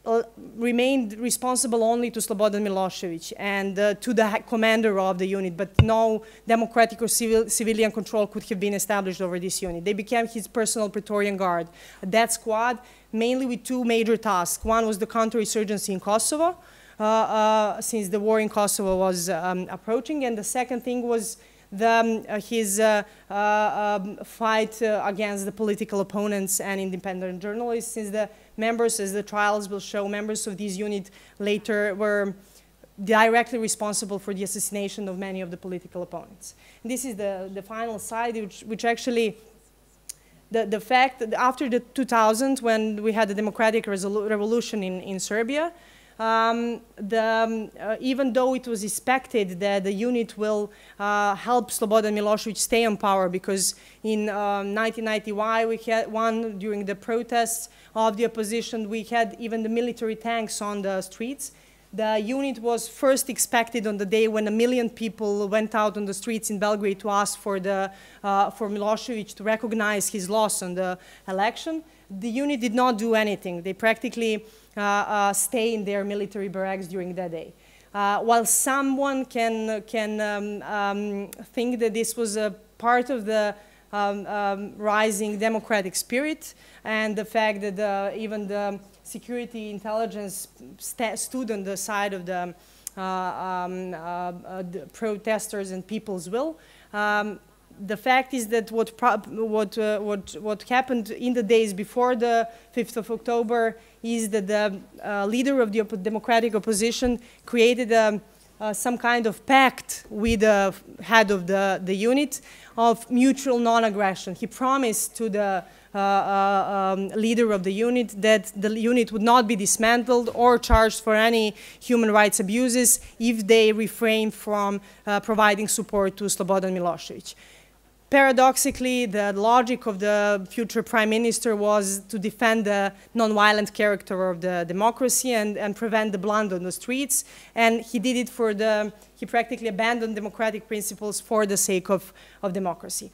Uh, remained responsible only to Slobodan Milosevic and uh, to the commander of the unit, but no democratic or civil, civilian control could have been established over this unit. They became his personal Praetorian Guard. That squad, mainly with two major tasks. One was the counterinsurgency in Kosovo, uh, uh, since the war in Kosovo was um, approaching, and the second thing was the, um, his uh, uh, um, fight uh, against the political opponents and independent journalists, since the members, as the trials will show, members of this unit later were directly responsible for the assassination of many of the political opponents. And this is the, the final slide, which, which actually, the, the fact that after the two thousand, when we had the democratic revolution in, in Serbia, Um, the, um, uh, even though it was expected that the unit will uh, help Slobodan Milosevic stay on power, because in um, nineteen ninety-one we had one during the protests of the opposition, we had even the military tanks on the streets. The unit was first expected on the day when a million people went out on the streets in Belgrade to ask for, the, uh, for Milosevic to recognize his loss on the election. The unit did not do anything. They practically uh, uh, stay in their military barracks during that day. Uh, while someone can, can um, um, think that this was a part of the um, um, rising democratic spirit and the fact that uh, even the security intelligence st stood on the side of the, uh, um, uh, uh, the protesters and people's will. Um, the fact is that what, pro what, uh, what, what happened in the days before the fifth of October is that the uh, leader of the op democratic opposition created a, uh, some kind of pact with the head of the, the unit of mutual non-aggression. He promised to the Uh, uh, um, leader of the unit that the unit would not be dismantled or charged for any human rights abuses if they refrain from uh, providing support to Slobodan Milosevic. Paradoxically, the logic of the future prime minister was to defend the non-violent character of the democracy and, and prevent the blood on the streets. And he did it for the, he practically abandoned democratic principles for the sake of, of democracy.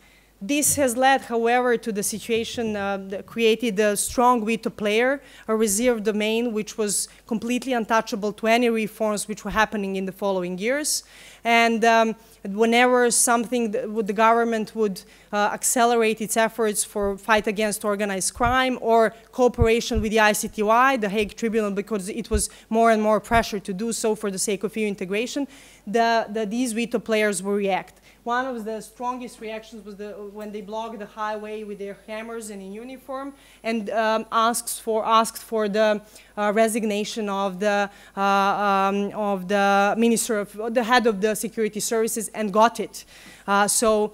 This has led, however, to the situation uh, that created a strong veto player, a reserve domain which was completely untouchable to any reforms which were happening in the following years. And um, whenever something, the government would uh, accelerate its efforts for fight against organized crime or cooperation with the I C T Y, the Hague Tribunal, because it was more and more pressure to do so for the sake of E U integration, the, the, these veto players will react. One of the strongest reactions was the, when they blocked the highway with their hammers and in uniform and um, asked, for, asked for the uh, resignation of the, uh, um, of the minister, of, the head of the security services, and got it. Uh, so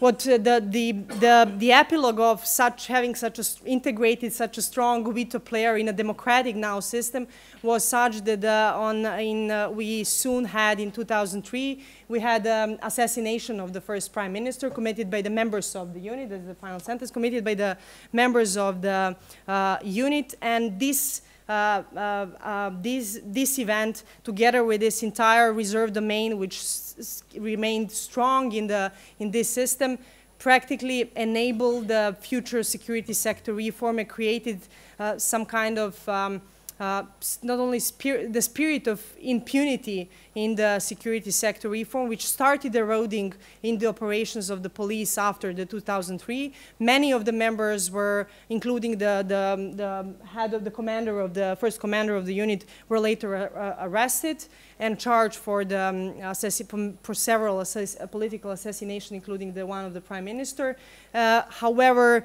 what uh, the, the, the, the epilogue of such having such a, integrated such a strong veto player in a democratic now system was such that uh, on, in, uh, we soon had in two thousand three, we had um, assassination of the first prime minister committed by the members of the unit, that's the final sentence, committed by the members of the uh, unit. And this, uh, uh, uh, this, this event, together with this entire reserve domain, which s remained strong in, the, in this system, practically enabled the future security sector reform and created uh, some kind of um, Uh, not only spirit, the spirit of impunity in the security sector reform, which started eroding in the operations of the police after the two thousand three. Many of the members were, including the, the, the head of the commander of the first commander of the unit, were later uh, arrested and charged for, the, um, for several assass political assassinations, including the one of the prime minister. Uh, however,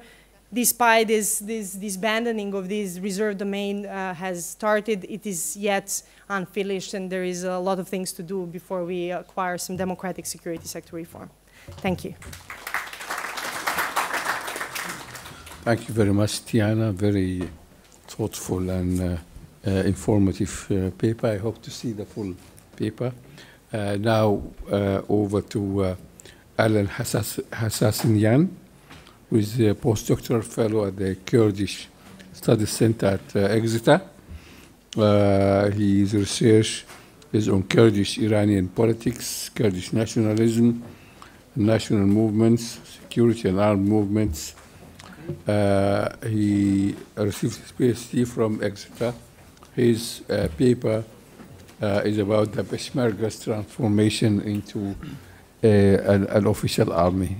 despite this, this, this abandoning of this reserve domain uh, has started, it is yet unfinished, and there is a lot of things to do before we acquire some democratic security sector reform. Thank you. Thank you very much, Tijana. Very thoughtful and uh, uh, informative uh, paper. I hope to see the full paper. Uh, now uh, over to uh, Alan Hassassinyan, who is a postdoctoral fellow at the Kurdish Studies Center at uh, Exeter. Uh, his research is on Kurdish Iranian politics, Kurdish nationalism, national movements, security and armed movements. Uh, he received his PhD from Exeter. His uh, paper uh, is about the Peshmerga's transformation into uh, an, an official army.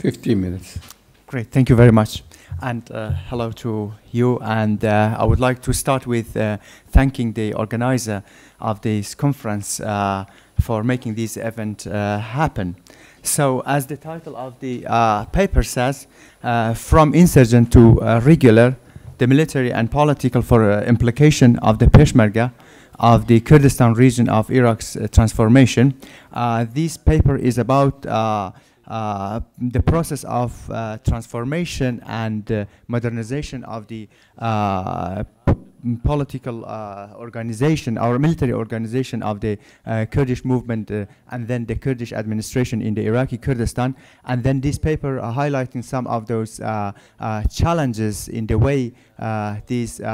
fifteen minutes. Great, thank you very much. And uh, hello to you. And uh, I would like to start with uh, thanking the organizer of this conference uh, for making this event uh, happen. So as the title of the uh, paper says, uh, from insurgent to uh, regular, the military and political for uh, implication of the Peshmerga of the Kurdistan region of Iraq's uh, transformation. Uh, this paper is about uh, Uh, the process of uh, transformation and uh, modernization of the uh, political uh, organization, our military organization of the uh, Kurdish movement, uh, and then the Kurdish administration in the Iraqi Kurdistan. And then this paper uh, highlighting some of those uh, uh, challenges in the way uh, this uh,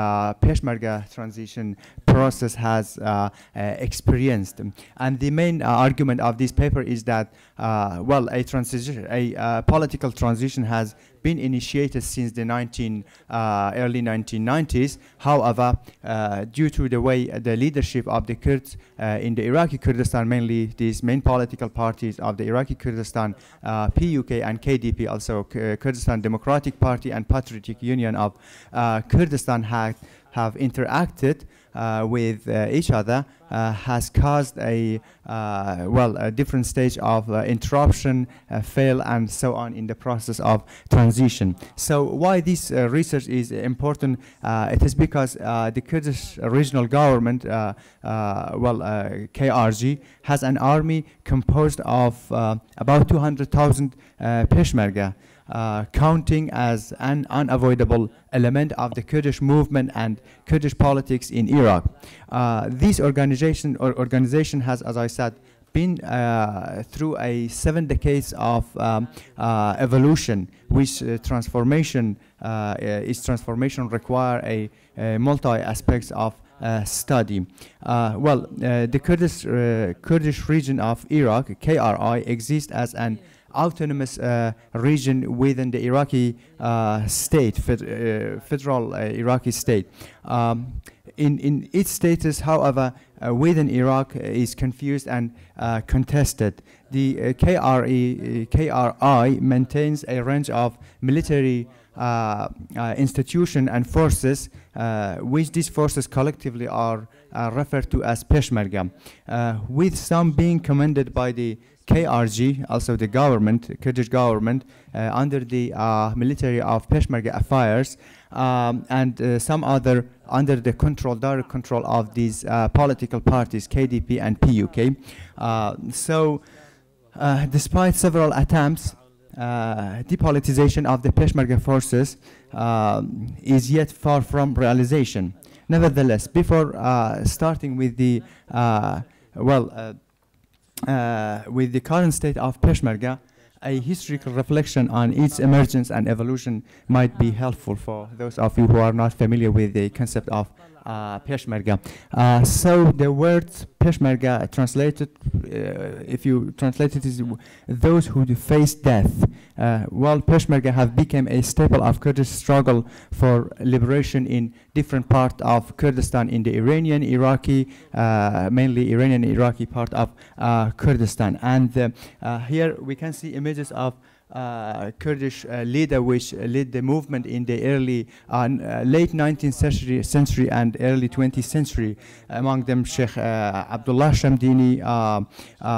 Peshmerga transition process has uh, uh, experienced. And the main uh, argument of this paper is that, uh, well, a transition, a uh, political transition has been initiated since the nineteen, uh, early nineteen nineties. However, uh, due to the way the leadership of the Kurds uh, in the Iraqi Kurdistan, mainly these main political parties of the Iraqi Kurdistan, uh, P U K and K D P, also K Kurdistan Democratic Party and Patriotic Union of uh, Kurdistan have, have interacted uh, with uh, each other, uh, has caused a, uh, well, a different stage of uh, interruption, uh, fail, and so on in the process of transition. So why this uh, research is important? Uh, it is because uh, the Kurdish regional government, uh, uh, well, uh, K R G, has an army composed of uh, about two hundred thousand uh, Peshmerga, Uh, counting as an unavoidable element of the Kurdish movement and Kurdish politics in Iraq. Uh, this organization, or organization has, as I said, been uh, through a seven decades of um, uh, evolution, which uh, transformation, uh, its transformation require a, a multi aspects of Uh, study. Uh, well, uh, the Kurdish, uh, Kurdish region of Iraq, K R I, exists as an autonomous uh, region within the Iraqi uh, state, fed, uh, federal uh, Iraqi state. Um, in, in its status, however, uh, within Iraq is confused and uh, contested. The uh, K R I, uh, K R I maintains a range of military Uh, uh, institution and forces, uh, which these forces collectively are uh, referred to as Peshmerga, uh, with some being commanded by the K R G, also the government, Kurdish government, uh, under the uh, military of Peshmerga affairs, um, and uh, some other under the control, direct control of these uh, political parties, K D P and P U K. Uh, so, uh, despite several attempts, Uh, depoliticization of the Peshmerga forces uh, is yet far from realization. Nevertheless, before uh, starting with the uh, well, uh, uh, with the current state of Peshmerga, a historical reflection on its emergence and evolution might be helpful for those of you who are not familiar with the concept of Uh, Peshmerga. Uh, so the word Peshmerga translated, uh, if you translate it, is those who face death. Uh, while Peshmerga have become a staple of Kurdish struggle for liberation in different parts of Kurdistan, in the Iranian, Iraqi, uh, mainly Iranian, Iraqi part of uh, Kurdistan. And uh, uh, here we can see images of Uh, Kurdish uh, leader which uh, led the movement in the early, uh, uh, late nineteenth century, century and early twentieth century. Among them, Sheikh uh, Abdullah Shamdini, uh, uh,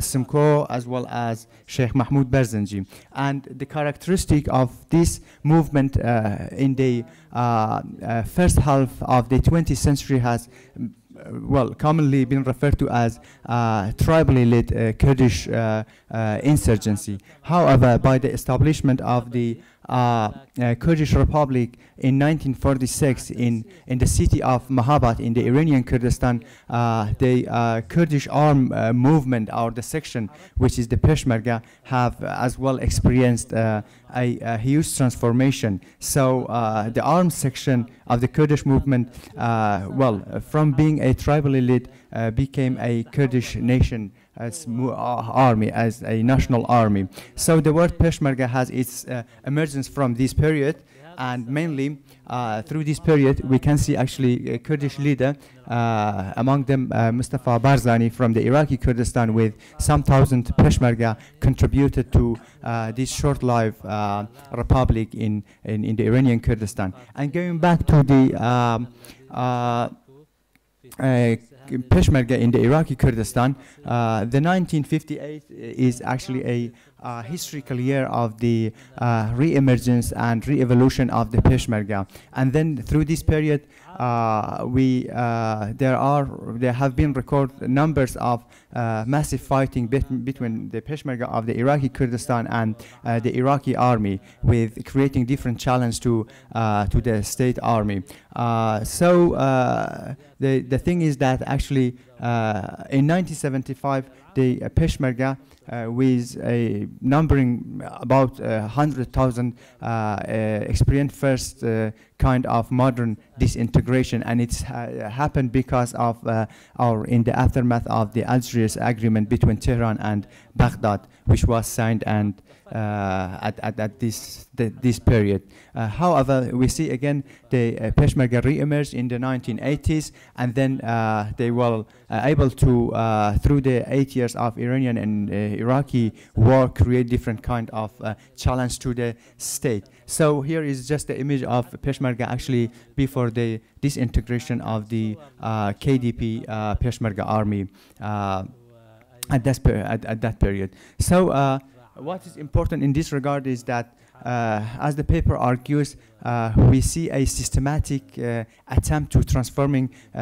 Simko, as well as Sheikh Mahmoud Barzanji. And the characteristic of this movement uh, in the uh, uh, first half of the twentieth century has um, well, commonly been referred to as uh, tribally led uh, Kurdish uh, uh, insurgency. However, by the establishment of the Uh, uh, Kurdish Republic in nineteen forty-six in, in the city of Mahabad in the Iranian Kurdistan, uh, the uh, Kurdish armed uh, movement, or the section which is the Peshmerga, have uh, as well experienced uh, a, a huge transformation. So uh, the armed section of the Kurdish movement, uh, well, uh, from being a tribal elite, uh, became a Kurdish nation as mu uh, army, as a national army. So the word Peshmerga has its uh, emergence from this period, and mainly uh, through this period we can see actually a Kurdish leader, uh, among them uh, Mustafa Barzani from the Iraqi Kurdistan, with some thousand Peshmerga contributed to uh, this short-lived uh, republic in, in, in the Iranian Kurdistan. And going back to the um, uh, uh, Peshmerga in the Iraqi Kurdistan, uh, the nineteen fifty-eight is actually a uh, historical year of the uh, re-emergence and re-evolution of the Peshmerga. And then through this period, uh, we uh, there are there have been recorded numbers of uh, massive fighting bet between the Peshmerga of the Iraqi Kurdistan and uh, the Iraqi army, with creating different challenges to uh, to the state army. Uh, so uh, the the thing is that actually, uh, in nineteen seventy-five, the uh, Peshmerga uh, with a numbering about uh, one hundred thousand uh, uh, experienced first uh, kind of modern disintegration, and it's uh, happened because of uh, our in the aftermath of the Algiers agreement between Tehran and Baghdad, which was signed and Uh, at, at, at this the, this period. Uh, however, we see again the uh, Peshmerga re-emerged in the nineteen eighties, and then uh, they were uh, able to, uh, through the eight years of Iranian and uh, Iraqi war, create different kind of uh, challenge to the state. So here is just the image of Peshmerga actually before the disintegration of the uh, K D P uh, Peshmerga army uh, at, that per at, at that period. So. Uh, What is important in this regard is that, uh, as the paper argues, uh, we see a systematic uh, attempt to transforming uh,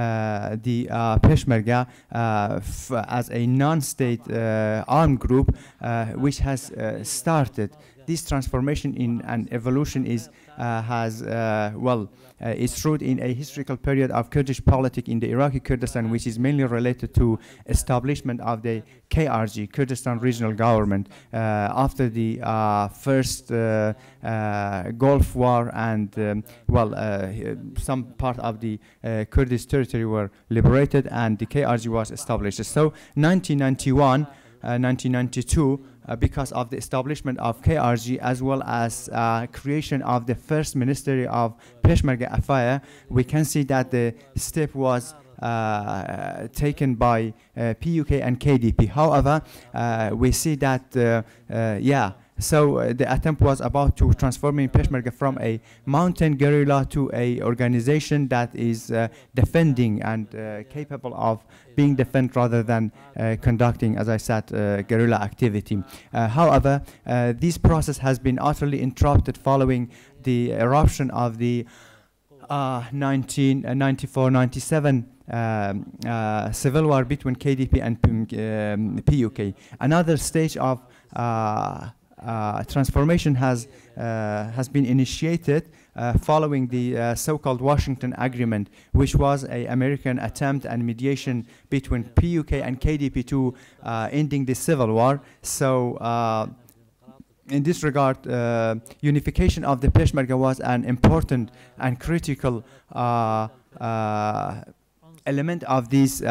the uh, Peshmerga uh, f as a non-state uh, armed group, uh, which has uh, started. This transformation in an evolution is uh, has uh, well uh, is rooted in a historical period of Kurdish politics in the Iraqi Kurdistan, which is mainly related to establishment of the K R G Kurdistan Regional Government uh, after the uh, first uh, uh, Gulf War, and um, well uh, some part of the uh, Kurdish territory were liberated and the K R G was established. So nineteen ninety-one. Uh, nineteen ninety-two, uh, because of the establishment of K R G as well as uh, creation of the first Ministry of Peshmerga Affairs, we can see that the step was Uh, taken by uh, P U K and K D P. However, uh, we see that, uh, uh, yeah, so uh, the attempt was about to transforming Peshmerga from a mountain guerrilla to a organization that is uh, defending and uh, capable of being defended rather than uh, conducting, as I said, uh, guerrilla activity. Uh, however, uh, this process has been utterly interrupted following the eruption of the nineteen ninety-four ninety-seven Um, uh, civil war between K D P and um, P U K. Another stage of uh, uh, transformation has uh, has been initiated uh, following the uh, so-called Washington Agreement, which was an American attempt and mediation between P U K and K D P to uh, ending the civil war. So. Uh, In this regard, uh, unification of the Peshmerga was an important and critical uh, uh, element of this uh,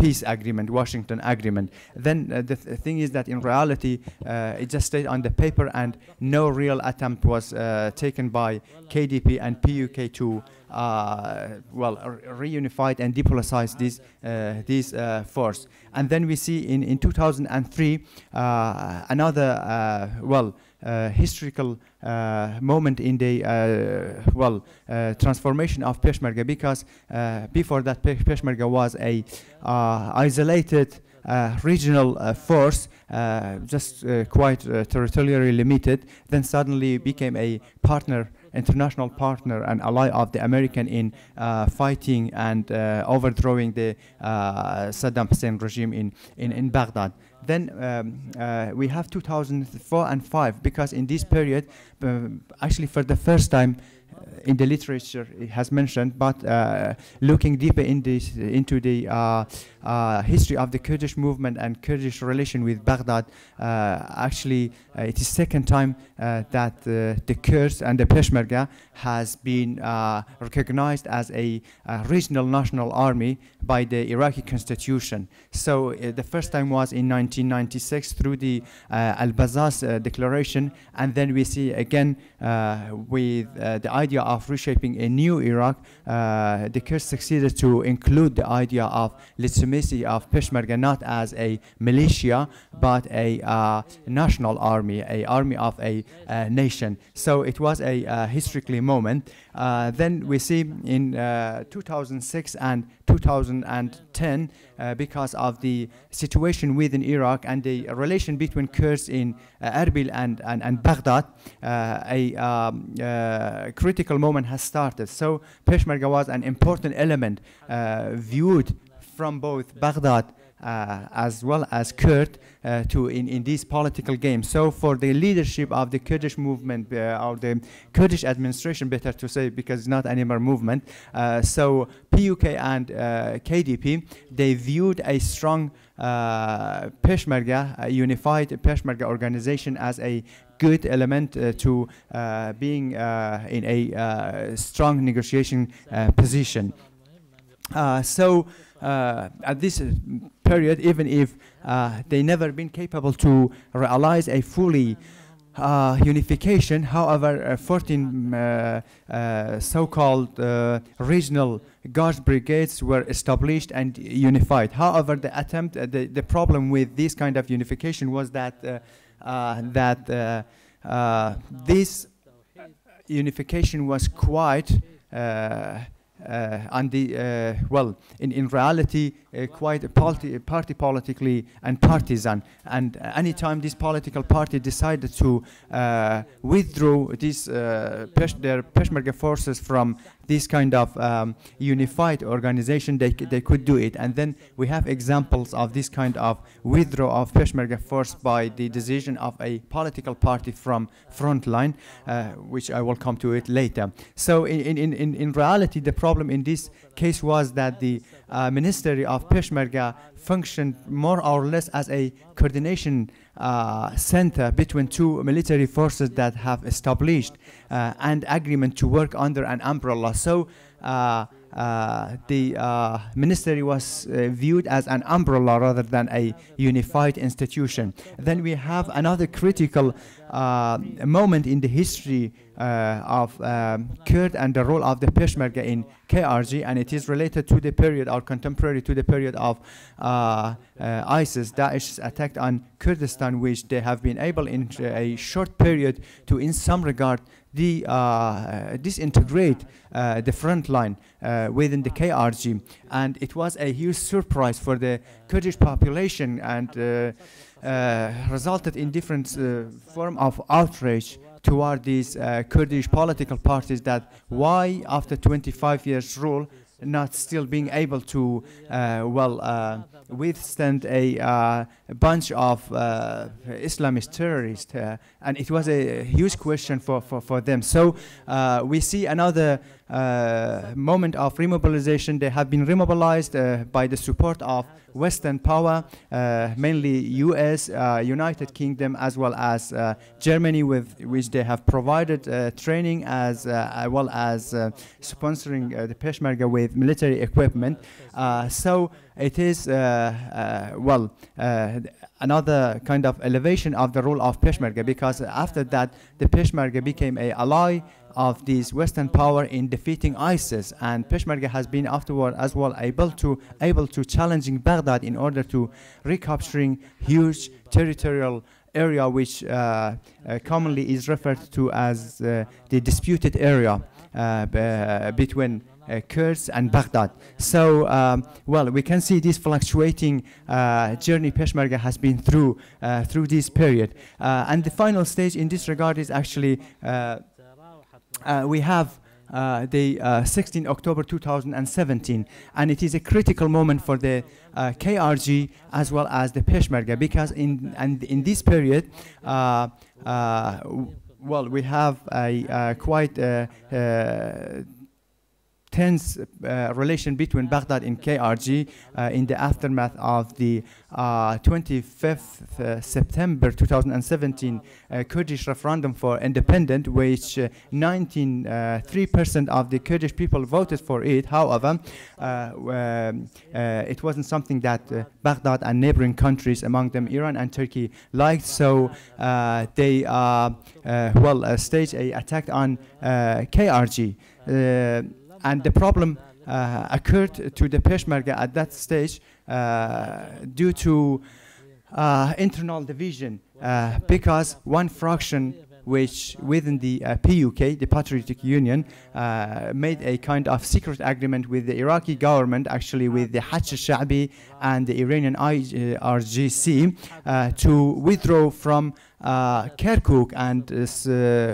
peace agreement, Washington Agreement. Then uh, the th thing is that in reality, uh, it just stayed on the paper, and no real attempt was uh, taken by K D P and P U K to Uh, well, reunified and depoliticized this uh, this uh, force. And then we see in in two thousand three uh, another uh, well uh, historical uh, moment in the uh, well uh, transformation of Peshmerga, because uh, before that Peshmerga was a uh, isolated Uh, regional uh, force, uh, just uh, quite uh, territorially limited, then suddenly became a partner, international partner and ally of the American in uh, fighting and uh, overthrowing the uh, Saddam Hussein regime in, in, in Baghdad. Then um, uh, we have two thousand four and five, because in this period, um, actually for the first time, in the literature it has mentioned, but uh, looking deeper in this, into the uh, uh, history of the Kurdish movement and Kurdish relation with Baghdad, uh, actually uh, it is second time uh, that uh, the Kurds and the Peshmerga has been uh, recognized as a, a regional national army by the Iraqi constitution. So uh, the first time was in nineteen ninety-six through the uh, Al-Bazas uh, declaration, and then we see again uh, with uh, the idea of reshaping a new Iraq, uh, the Kurds succeeded to include the idea of legitimacy of Peshmerga not as a militia, but a uh, national army, a army of a uh, nation. So it was a uh, historically moment. Uh, then we see in uh, two thousand six and two thousand ten, uh, because of the situation within Iraq and the relation between Kurds in uh, Erbil and, and, and Baghdad, uh, a um, uh, critical moment has started. So Peshmerga was an important element uh, viewed from both Baghdad uh, as well as Kurd uh, to in, in these political games. So for the leadership of the Kurdish movement uh, or the Kurdish administration, better to say, because it's not anymore movement, uh, so P U K and uh, K D P, they viewed a strong uh, Peshmerga, a unified Peshmerga organization as a good element uh, to uh, being uh, in a uh, strong negotiation uh, position. Uh, so uh, at this period, even if uh, they never been capable to realize a fully Uh, unification, however, uh, fourteen uh, uh, so-called uh, regional guard brigades were established and unified. However, the attempt, uh, the, the problem with this kind of unification was that uh, uh, that uh, uh, this unification was quite uh, Uh, and the uh, well, in in reality, uh, quite a party, party politically and partisan. And anytime this political party decided to uh, withdraw this uh, pesh their Peshmerga forces from this kind of um, unified organization, they they could do it. And then we have examples of this kind of withdrawal of Peshmerga force by the decision of a political party from frontline, uh, which I will come to it later. So in in in in reality, the problem in this case was that the uh, Ministry of Peshmerga functioned more or less as a coordination uh, center between two military forces that have established uh, an agreement to work under an umbrella. So uh, uh, the uh, ministry was uh, viewed as an umbrella rather than a unified institution. Then we have another critical uh, moment in the history Uh, of um, Kurd and the role of the Peshmerga in K R G, and it is related to the period or contemporary to the period of uh, uh, ISIS, Daesh's attack on Kurdistan, which they have been able in a short period to, in some regard, de, uh, disintegrate uh, the front line uh, within the K R G. And it was a huge surprise for the Kurdish population and uh, uh, resulted in different uh, form of outrage toward these uh, Kurdish political parties, that why after twenty-five years rule not still being able to uh, well uh, withstand a uh, bunch of uh, Islamist terrorists, uh, and it was a huge question for, for, for them. So uh, we see another uh, moment of remobilization. They have been remobilized uh, by the support of Western power, uh, mainly U S, uh, United Kingdom, as well as uh, Germany, with which they have provided uh, training as uh, well as uh, sponsoring uh, the Peshmerga with military equipment. Uh, so it is, uh, uh, well, uh, another kind of elevation of the role of Peshmerga, because after that, the Peshmerga became an ally of these Western power in defeating ISIS, and Peshmerga has been afterward as well able to able to challenging Baghdad in order to recapturing huge territorial area, which uh, uh, commonly is referred to as uh, the disputed area uh, between Uh, Kurds and Baghdad. So, um, well, we can see this fluctuating uh, journey Peshmerga has been through uh, through this period. Uh, and the final stage in this regard is actually uh, uh, we have uh, the uh, sixteenth October two thousand seventeen, and it is a critical moment for the uh, K R G as well as the Peshmerga, because in and in this period. Uh, uh, well, we have a uh, quite. Uh, uh, tense uh, relation between Baghdad and K R G uh, in the aftermath of the uh, twenty-fifth September two thousand seventeen uh, Kurdish referendum for independence, which ninety-three percent uh, of the Kurdish people voted for it. However, uh, uh, uh, it wasn't something that uh, Baghdad and neighboring countries, among them Iran and Turkey, liked. So uh, they uh, uh, well uh, staged an attack on uh, K R G. Uh, And the problem uh, occurred to the Peshmerga at that stage uh, due to uh, internal division, uh, because one fraction, which within the uh, P U K, the Patriotic Union, uh, made a kind of secret agreement with the Iraqi government, actually with the Hach al-Sha'bi and the Iranian I R G C, uh, to withdraw from uh, Kirkuk and, uh,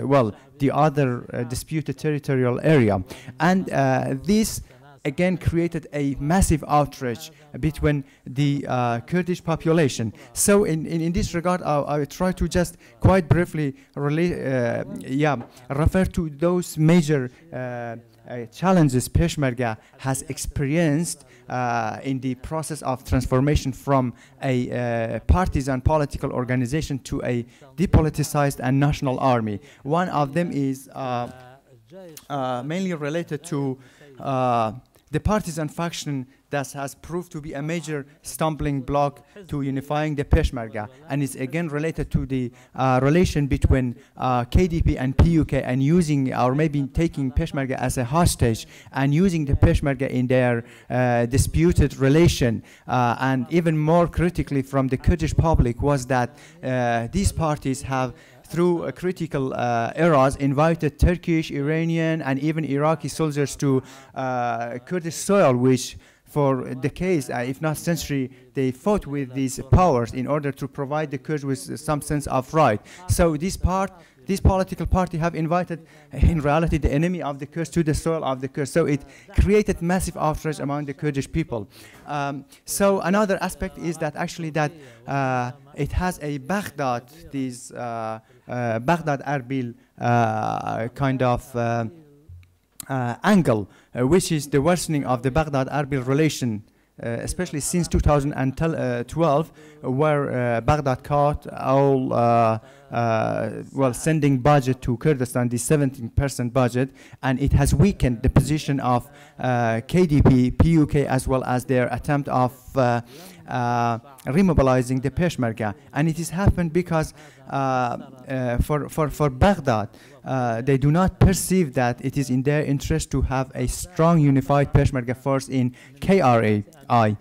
well, the other uh, disputed territorial area. And uh, this again created a massive outrage between the uh, Kurdish population. So in, in, in this regard, I, I try to just quite briefly uh, yeah, refer to those major uh, Uh, challenges Peshmerga has experienced uh, in the process of transformation from a uh, partisan political organization to a depoliticized and national army. One of them is uh, uh, mainly related to uh, the partisan faction that has proved to be a major stumbling block to unifying the Peshmerga, and is again related to the uh, relation between uh, K D P and P U K, and using or maybe taking Peshmerga as a hostage and using the Peshmerga in their uh, disputed relation. Uh, and even more critically from the Kurdish public was that uh, these parties have, through uh, critical uh, eras, invited Turkish, Iranian, and even Iraqi soldiers to uh, Kurdish soil, which for decades, uh, if not century, they fought with these powers in order to provide the Kurds with some sense of right. So this part, this political party have invited, in reality, the enemy of the Kurds to the soil of the Kurds. So it created massive outrage among the Kurdish people. Um, so another aspect is that actually that uh, it has a Baghdad, these uh, uh, Baghdad-Erbil uh, kind of uh, uh, angle, uh, which is the worsening of the Baghdad-Erbil relation. Uh, especially since two thousand twelve, where uh, Baghdad caught all, uh, uh, well, sending budget to Kurdistan, the seventeen percent budget, and it has weakened the position of uh, K D P, P U K, as well as their attempt of uh, uh, remobilizing the Peshmerga. And it has happened because uh, uh, for, for, for Baghdad, uh, they do not perceive that it is in their interest to have a strong unified Peshmerga force in K R I. Uh,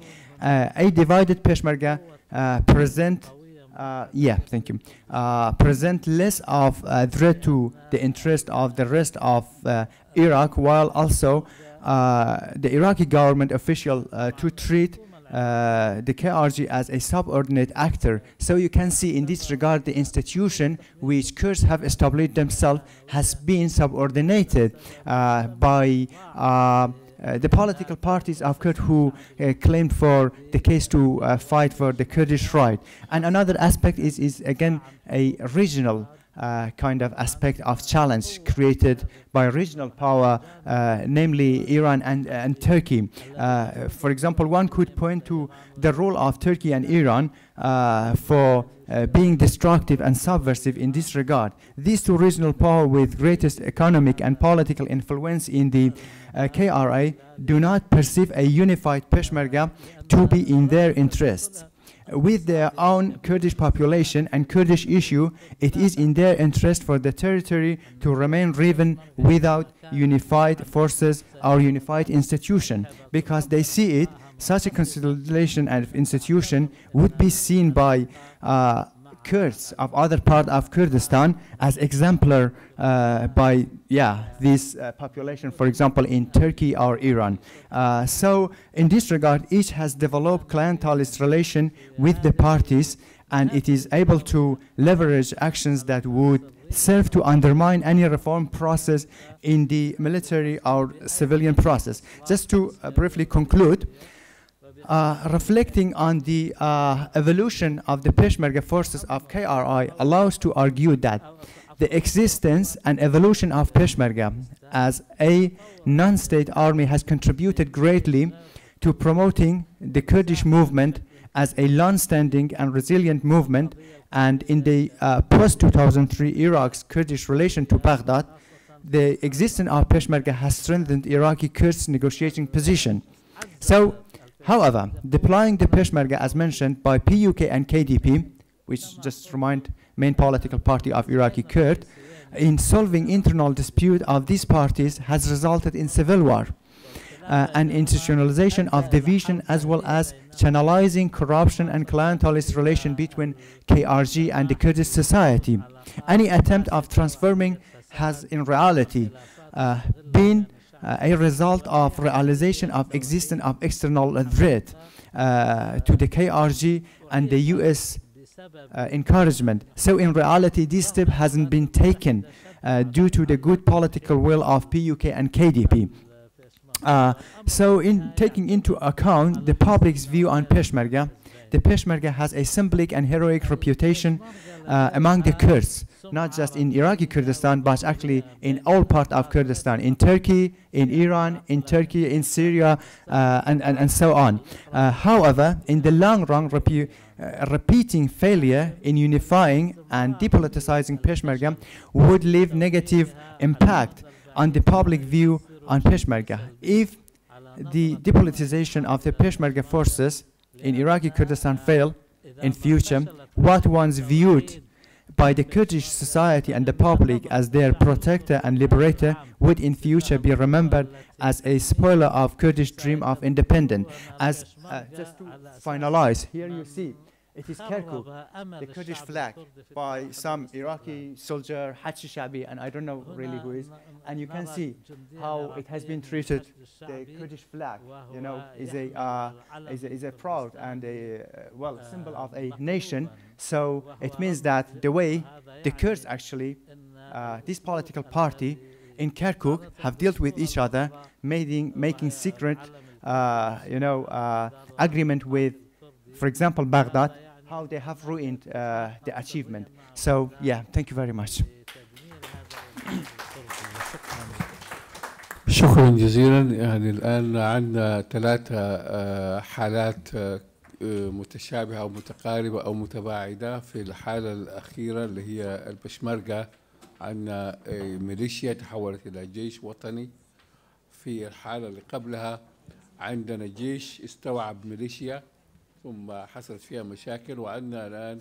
a divided Peshmerga uh, present, uh, yeah, thank you, uh, present less of a threat to the interest of the rest of uh, Iraq, while also uh, the Iraqi government official uh, to treat Uh, the K R G as a subordinate actor. So you can see in this regard the institution which Kurds have established themselves has been subordinated uh, by uh, uh, the political parties of Kurds who uh, claimed for the case to uh, fight for the Kurdish right. And another aspect is, is again a regional Uh, kind of aspect of challenge created by regional power, uh, namely Iran and, and Turkey. Uh, for example, one could point to the role of Turkey and Iran uh, for uh, being destructive and subversive in this regard. These two regional powers with greatest economic and political influence in the uh, K R I do not perceive a unified Peshmerga to be in their interests. With their own Kurdish population and Kurdish issue, it is in their interest for the territory to remain riven without unified forces or unified institution, because they see it, such a consolidation of institution would be seen by uh, Kurds of other part of Kurdistan as exemplar uh, by yeah this uh, population, for example in Turkey or Iran. Uh, so in this regard, each has developed clientelist relation with the parties, and it is able to leverage actions that would serve to undermine any reform process in the military or civilian process. Just to uh, briefly conclude, Uh, reflecting on the uh, evolution of the Peshmerga forces of K R I allows to argue that the existence and evolution of Peshmerga as a non-state army has contributed greatly to promoting the Kurdish movement as a long-standing and resilient movement, and in the uh, post two thousand three Iraq's Kurdish relation to Baghdad, the existence of Peshmerga has strengthened Iraqi Kurds' negotiating position. So, however, deploying the Peshmerga as mentioned by P U K and K D P, which just remind main political party of Iraqi Kurd, in solving internal dispute of these parties has resulted in civil war uh, and institutionalization of division, as well as channelizing corruption and clientelist relation between K R G and the Kurdish society. Any attempt of transforming has in reality uh, been Uh, a result of realization of existence of external threat uh, to the K R G and the U S uh, encouragement. So in reality, this step hasn't been taken uh, due to the good political will of P U K and K D P. Uh, so in taking into account the public's view on Peshmerga, the Peshmerga has a symbolic and heroic reputation uh, among the Kurds, not just in Iraqi Kurdistan, but actually in all parts of Kurdistan, in Turkey, in Iran, in Turkey, in Syria, uh, and, and, and so on. Uh, however, in the long run, repu uh, repeating failure in unifying and depoliticizing Peshmerga would leave negative impact on the public view on Peshmerga. If the depoliticization of the Peshmerga forces in Iraqi Kurdistan fail in future, what once viewed by the Kurdish society and the public as their protector and liberator would in future be remembered as a spoiler of Kurdish dream of independence. As uh, just to finalize, here you see it is Kirkuk, the Kurdish flag, by some Iraqi soldier, Hachi Shabi, and I don't know really who is. And you can see how it has been treated. The Kurdish flag, you know, is a uh, is a, is a proud and a uh, well symbol of a nation. So it means that the way the Kurds actually, uh, this political party in Kirkuk, have dealt with each other, making making secret, uh, you know, uh, agreement with, for example, Baghdad, how they have ruined uh, the achievement. So, yeah, thank you very much. شكرا جزيلا. يعني الآن عندنا ثلاثة حالات متشابهة أو متقاربة أو متباعدة. في الحالة الأخيرة اللي هي البشمركة، عندنا ميليشيا تحولت إلى جيش وطني. في الحالة اللي قبلها عندنا جيش استوعب ميليشيا ثم حصلت فيها مشاكل، وعندنا الآن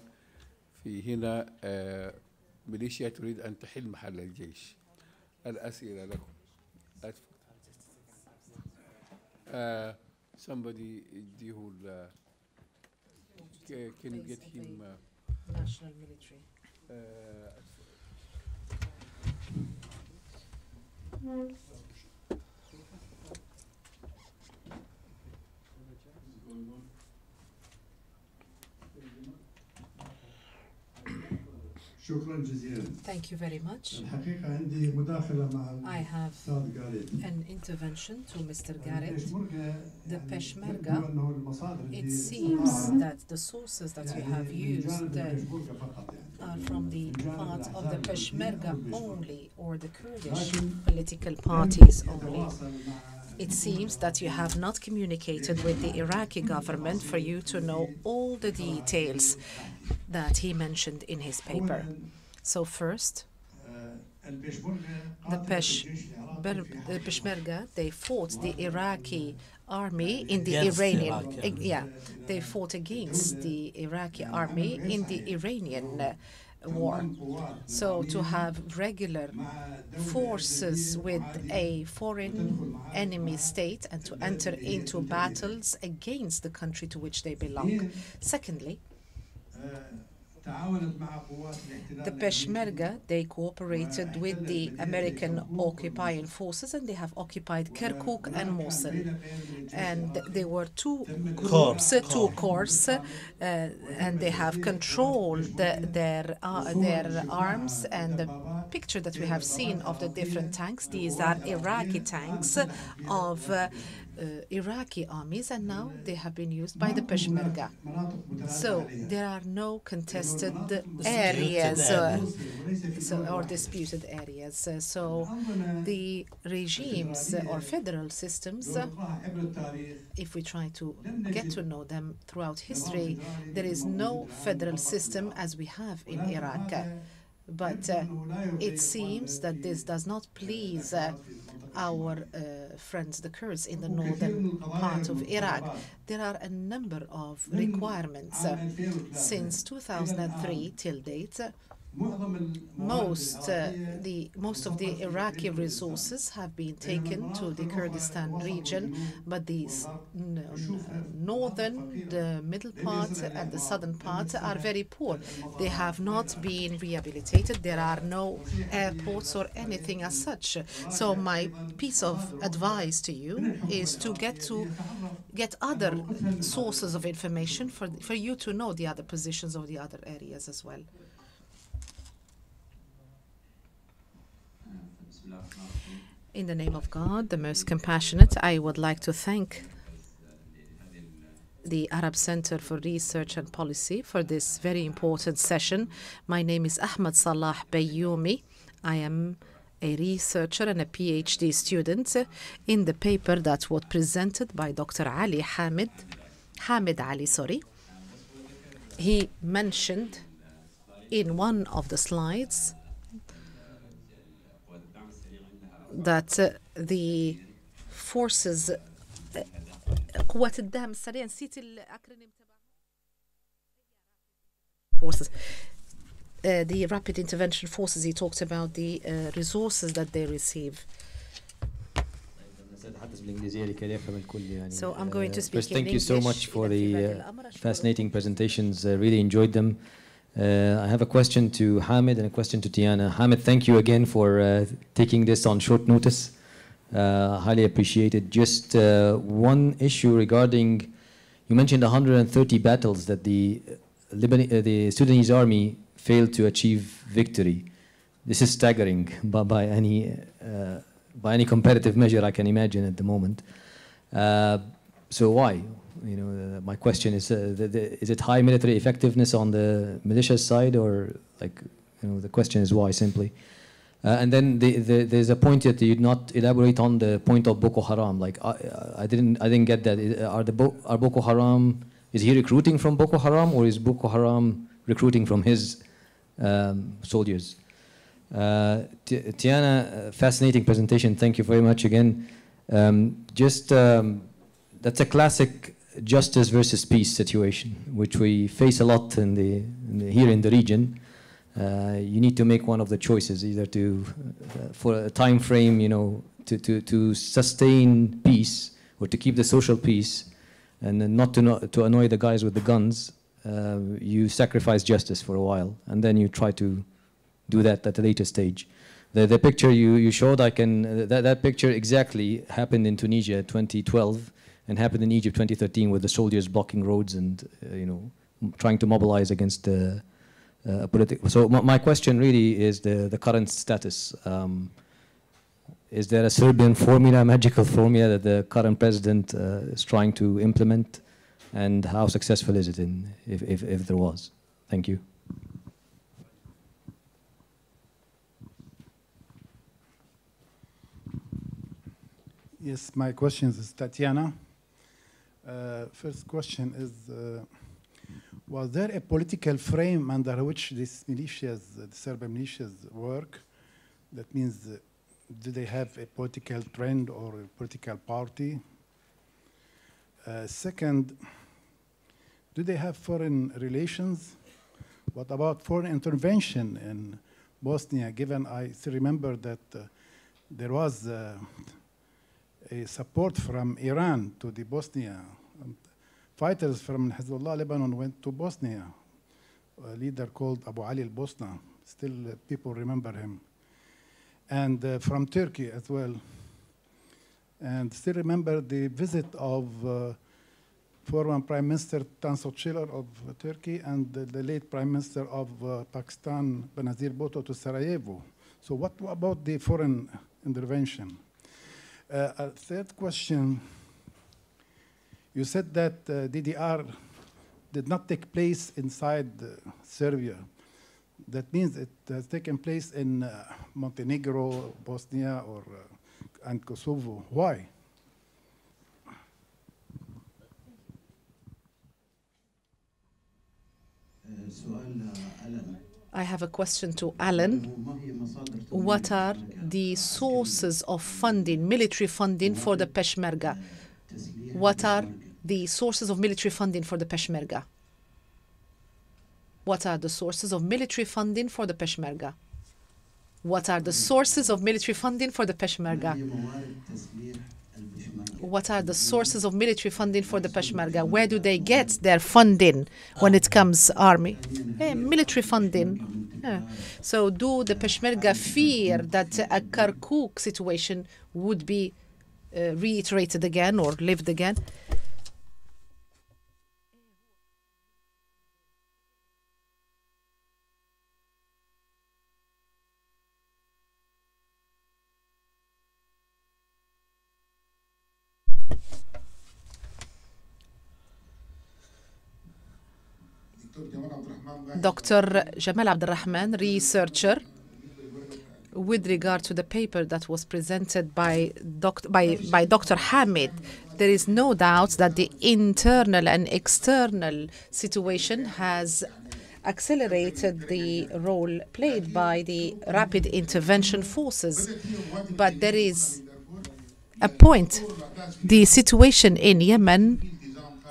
في هنا ميليشيا تريد أن تحل محل الجيش. الأسئلة لكم. Uh, somebody, do you, uh, can you get him? Uh, National military. Uh, mm. Thank you very much. I have an intervention to Mister Garrett. The Peshmerga, it seems that the sources that we have used are from the part of the Peshmerga only, or the Kurdish political parties only. It seems that you have not communicated with the Iraqi government for you to know all the details that he mentioned in his paper. So first, the, Pesh, the Peshmerga, they fought the Iraqi army in the Iranian, uh, yeah, they fought against the Iraqi army in the Iranian uh, war. So to have regular forces with a foreign enemy state and to enter into battles against the country to which they belong. Secondly, the Peshmerga, they cooperated with the American occupying forces, and they have occupied Kirkuk and Mosul. And there were two groups, two corps, uh, and they have controlled their, uh, their arms. And the picture that we have seen of the different tanks, these are Iraqi tanks of uh, Uh, Iraqi armies, and now they have been used by the Peshmerga. So there are no contested areas uh, so, or disputed areas. Uh, so the regimes uh, or federal systems, uh, if we try to get to know them throughout history, there is no federal system as we have in Iraq. But uh, it seems that this does not please uh, our uh, friends, the Kurds, in the northern part of Iraq. There are a number of requirements. Uh, since two thousand three till date, uh, most, uh, the, most of the Iraqi resources have been taken to the Kurdistan region, but the northern, the middle part, and the southern part are very poor. They have not been rehabilitated. There are no airports or anything as such. So my piece of advice to you is to get to get other sources of information for, for you to know the other positions of the other areas as well. In the name of God, the most compassionate, I would like to thank the Arab Center for Research and Policy for this very important session. My name is Ahmed Salah Bayoumi. I am a researcher and a PhD student in the paper that was presented by Doctor Ali Hamid, Hamid Ali, sorry. He mentioned in one of the slides that uh, the forces uh, forces uh, the rapid intervention forces, he talked about the uh, resources that they receive. So I'm going to speak uh, first, in thank English. You so much for the uh, fascinating presentations. I uh, really enjoyed them. Uh, I have a question to Hamid and a question to Tijana. Hamid, thank you again for uh, taking this on short notice. Uh, highly appreciated. Just uh, one issue regarding, you mentioned one hundred thirty battles that the, Liban uh, the Sudanese army failed to achieve victory. This is staggering by, by, any, uh, by any competitive measure I can imagine at the moment. Uh, so why? You know, uh, my question is: uh, the, the, is it high military effectiveness on the militia side, or like, you know, the question is why simply? Uh, and then the, the, there's a point that you did not elaborate on, the point of Boko Haram. Like, I, I didn't, I didn't get that. Are the Bo are Boko Haram? Is he recruiting from Boko Haram, or is Boko Haram recruiting from his um, soldiers? Uh, Tijana, fascinating presentation. Thank you very much again. Um, just um, that's a classic justice versus peace situation, which we face a lot in the, in the here in the region. Uh, you need to make one of the choices, either to, uh, for a time frame, you know, to, to, to sustain peace or to keep the social peace, and then not to no, to annoy the guys with the guns. Uh, you sacrifice justice for a while, and then you try to do that at a later stage. The the picture you you showed, I can uh, that that picture exactly happened in Tunisia twenty twelve. And happened in Egypt twenty thirteen, with the soldiers blocking roads and uh, you know, trying to mobilize against the uh, uh, political. So m my question really is the the current status. Um, is there a Serbian formula, magical formula that the current president uh, is trying to implement, and how successful is it in if if, if there was? Thank you. Yes, my question is Tatiana. Uh, first question is, uh, was there a political frame under which these militias, uh, the Serbian militias, work? That means, uh, do they have a political trend or a political party? Uh, second, do they have foreign relations? What about foreign intervention in Bosnia, given I still remember that uh, there was uh, a support from Iran to the Bosnia. And fighters from Hezbollah Lebanon went to Bosnia. A leader called Abu Ali al-Bosna. Still uh, people remember him. And uh, from Turkey as well. And still remember the visit of uh, former Prime Minister Tan Soçiler of uh, Turkey and uh, the late Prime Minister of uh, Pakistan, Benazir Bhutto, to Sarajevo. So what about the foreign intervention? Uh, a third question, you said that uh, D D R did not take place inside uh, Serbia. That means it has taken place in uh, Montenegro, Bosnia, or uh, and Kosovo. Why? I have a question to Alan. What are the sources of funding, military funding for the Peshmerga? What are the sources of military funding for the Peshmerga? What are the sources of military funding for the Peshmerga? What are the sources of military funding for the Peshmerga? What are the sources of military funding for the Peshmerga? Where do they get their funding when it comes to army? Hey, military funding. Yeah. So do the Peshmerga fear that a Kirkuk situation would be uh, reiterated again or lived again? Doctor Jamal Abdurrahman, researcher, with regard to the paper that was presented by Doctor by, by Doctor Hamid. There is no doubt that the internal and external situation has accelerated the role played by the rapid intervention forces. But there is a point. The situation in Yemen,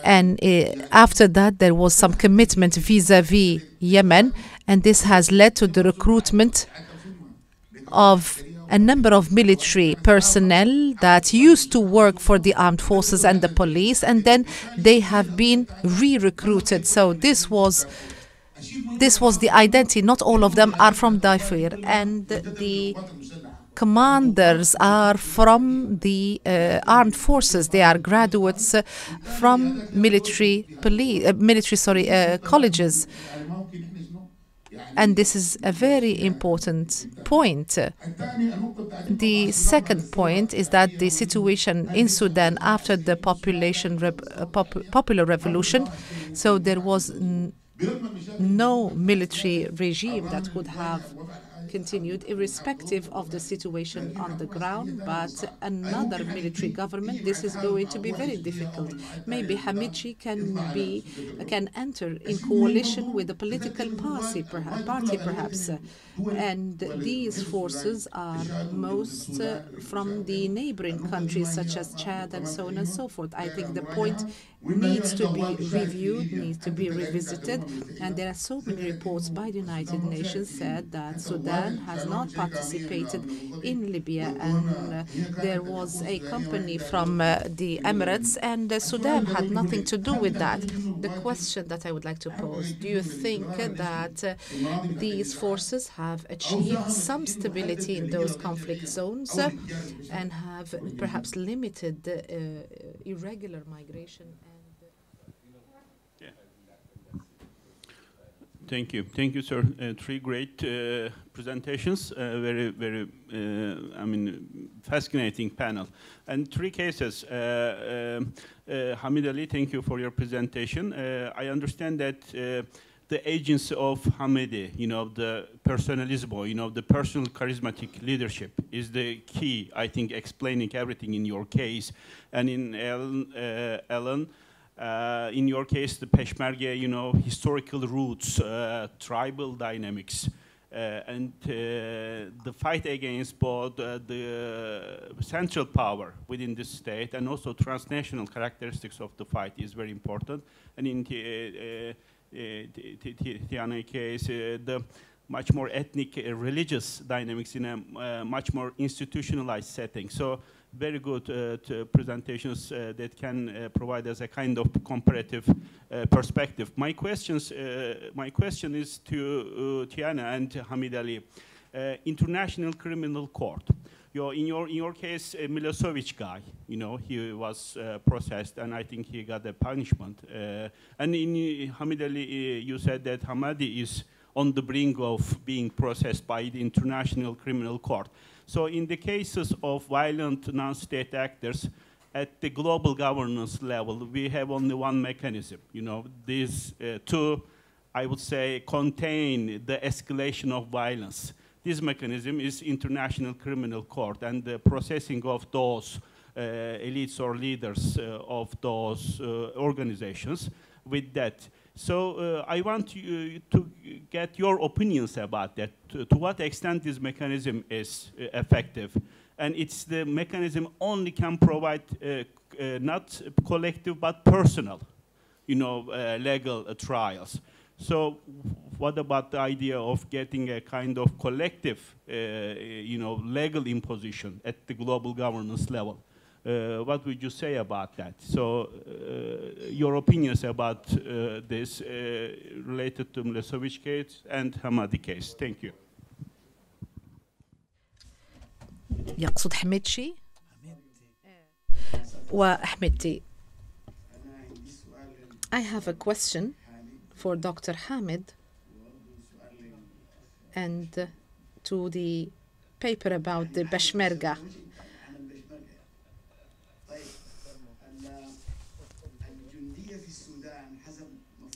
and uh, after that there was some commitment vis-a-vis Yemen, and this has led to the recruitment of a number of military personnel that used to work for the armed forces and the police, and then they have been re-recruited. So this was This was the identity. Not all of them are from Darfur, and the commanders are from the uh, armed forces. They are graduates uh, from military police, uh, military sorry uh, colleges, and this is a very important point. The second point is that the situation in Sudan after the population rep, uh, pop, popular revolution, so there was no military regime that could have continued irrespective of the situation on the ground, but another military government, this is going to be very difficult. Maybe Hamidji can be can enter in coalition with the political party, perhaps, and these forces are most uh, from the neighboring countries such as Chad and so on and so forth. I think the point needs to be reviewed, needs to be revisited, and there are so many reports by the United Nations said that Sudan has not participated in Libya, and uh, there was a company from uh, the Emirates, and uh, Sudan had nothing to do with that. The question that I would like to pose, do you think uh, that uh, these forces have achieved some stability in those conflict zones uh, and have perhaps limited uh, irregular migration? Thank you. Thank you, sir. Uh, three great uh, presentations, uh, very, very, uh, I mean, fascinating panel. And three cases. Uh, uh, uh, Hamid Ali, thank you for your presentation. Uh, I understand that uh, the agency of Hamidi, you know, the personalismo, you know, the personal charismatic leadership is the key, I think, explaining everything in your case. And in Ellen, uh, Ellen Uh, in your case, the Peshmerga, you know, historical roots, uh, tribal dynamics, uh, and uh, the fight against both uh, the central power within the state and also transnational characteristics of the fight is very important. And in the Tijana case, uh, the much more ethnic, uh, religious dynamics in a uh, much more institutionalized setting. So, very good uh, presentations uh, that can uh, provide us a kind of comparative uh, perspective. My questions, uh, my question is to uh, Tijana and Hamid Ali. Uh, International Criminal Court. Your, in your in your case, a Milosevic guy. You know, he was uh, processed, and I think he got a punishment. Uh, and in uh, Hamid Ali, uh, you said that Hamadi is on the brink of being processed by the International Criminal Court. So in the cases of violent non-state actors, at the global governance level, we have only one mechanism. You know, these uh, two, I would say, contain the escalation of violence. This mechanism is International Criminal Court and the processing of those uh, elites or leaders uh, of those uh, organizations with that. So uh, I want you to get your opinions about that, to, to what extent this mechanism is uh, effective. And it's the mechanism only can provide uh, uh, not collective but personal, you know, uh, legal uh, trials. So what about the idea of getting a kind of collective, uh, you know, legal imposition at the global governance level? Uh, what would you say about that? So, uh, your opinions about uh, this uh, related to Milosevic case and Hamadi case. Thank you. يقصد حميدتي وأحمدتي. I have a question for Doctor Hamid and uh, to the paper about the Peshmerga.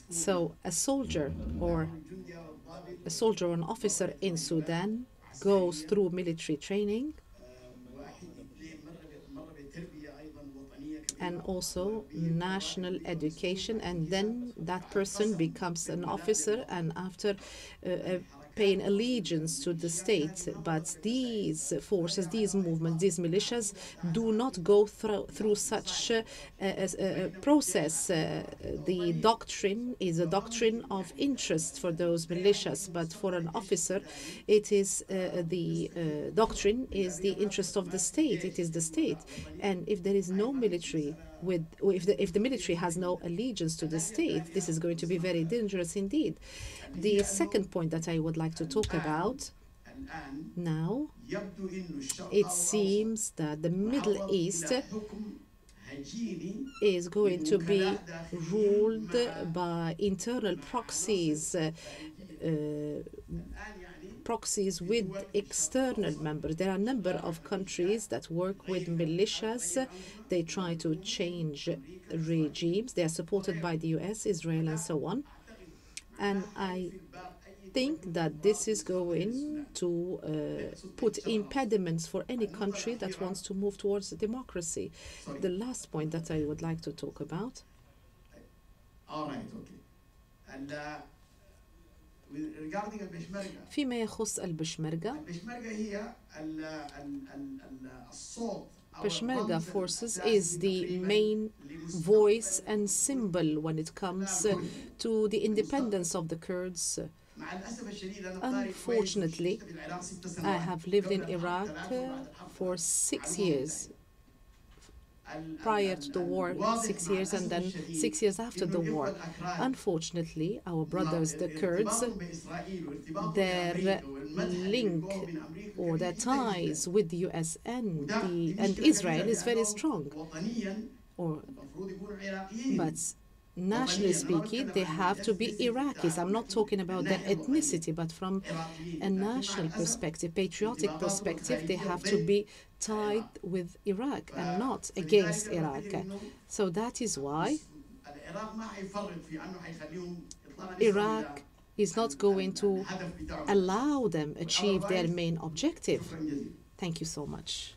So a soldier or a soldier or an officer in Sudan goes through military training and also national education, and then that person becomes an officer and after uh, uh, paying allegiance to the state. But these forces, these movements, these militias do not go through, through such a, a, a process. Uh, the doctrine is a doctrine of interest for those militias, but for an officer, it is uh, the uh, doctrine is the interest of the state. It is the state. And if there is no military, with if the, if the military has no allegiance to the state, this is going to be very dangerous indeed. The second point that I would like to talk about now, it seems that the Middle East is going to be ruled by internal proxies, uh, uh, proxies with external members. There are a number of countries that work with militias. They try to change regimes. They are supported by the U S, Israel, and so on. And I think that this is going to uh, put impediments for any country that wants to move towards democracy. The last point that I would like to talk about, فيما يخص البشمرجة. Peshmerga forces is the main voice and symbol when it comes uh, to the independence of the Kurds. Unfortunately, I have lived in Iraq uh, for six years. Prior to the war, six years, and then six years after the war. Unfortunately, our brothers, the Kurds, their link or their ties with the U S and, the, and Israel is very strong. Or, but nationally speaking, they have to be Iraqis. I'm not talking about their ethnicity, but from a national perspective, patriotic perspective, they have to be tied with Iraq and not against Iraq. So that is why Iraq is not going to allow them achieve their main objective. Thank you so much.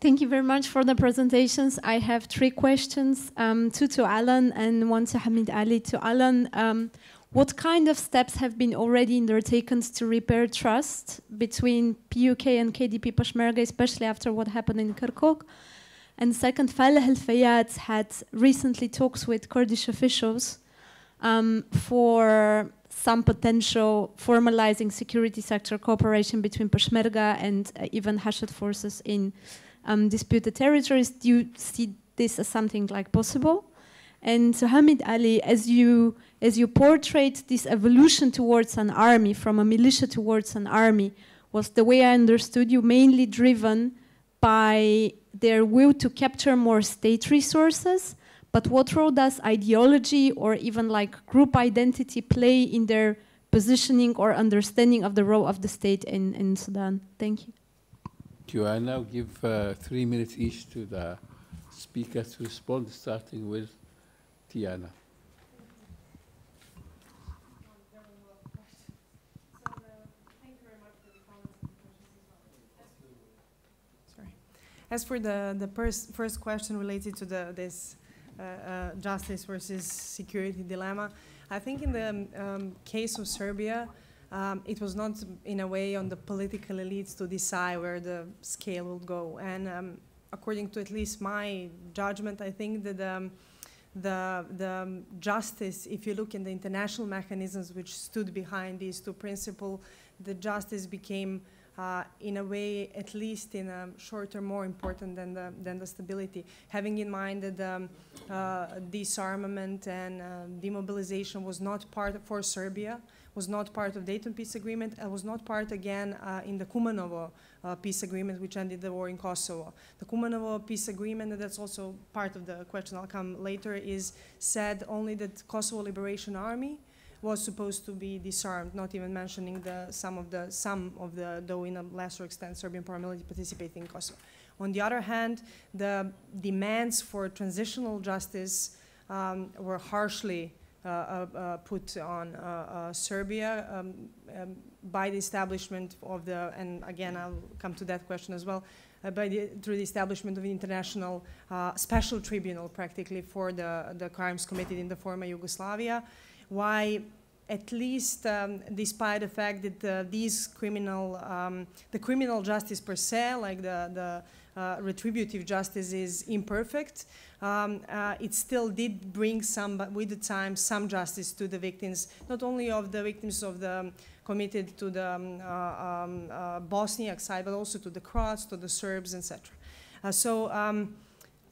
Thank you very much for the presentations. I have three questions, um, two to Alan and one to Hamid Ali. To Alan, um, what kind of steps have been already undertaken to repair trust between P U K and K D P Peshmerga, especially after what happened in Kirkuk? And second, Falah al-Fayyad had recently talks with Kurdish officials um, for some potential formalizing security sector cooperation between Peshmerga and uh, even Hashd forces in Um, disputed territories. Do you see this as something like possible? And so Hamid Ali, as you as you portrayed this evolution towards an army, from a militia towards an army, was, the way I understood you, mainly driven by their will to capture more state resources. But what role does ideology or even like group identity play in their positioning or understanding of the role of the state in, in Sudan? Thank you. I now give uh, three minutes each to the speaker to respond, starting with Tijana. Sorry. As for the, the first, first question related to the, this uh, uh, justice versus security dilemma, I think in the um, case of Serbia, Um, it was not, in a way, on the political elites to decide where the scale would go. And um, according to at least my judgment, I think that um, the, the justice, if you look at the international mechanisms which stood behind these two principles, the justice became, uh, in a way, at least in a short term, more important than the, than the stability. Having in mind that um, uh, disarmament and uh, demobilization was not part of, for Serbia, was not part of Dayton Peace Agreement, and was not part, again, uh, in the Kumanovo uh, Peace Agreement, which ended the war in Kosovo. The Kumanovo Peace Agreement, and that's also part of the question I'll come later, is said only that Kosovo Liberation Army was supposed to be disarmed, not even mentioning the some of the some of the, though in a lesser extent, Serbian paramilitary participating in Kosovo. On the other hand, the demands for transitional justice um, were harshly uh, uh, put on uh, uh, Serbia um, um, by the establishment of the, and again I'll come to that question as well, uh, by the, through the establishment of an international uh, special tribunal practically for the, the crimes committed in the former Yugoslavia. Why, at least um, despite the fact that uh, these criminal, um, the criminal justice per se, like the, the Uh, retributive justice is imperfect, um, uh, it still did bring some, with the time, some justice to the victims, not only of the victims of the um, committed to the um, uh, um, uh, Bosniak side, but also to the Croats, to the Serbs, et cetera. Uh, so um,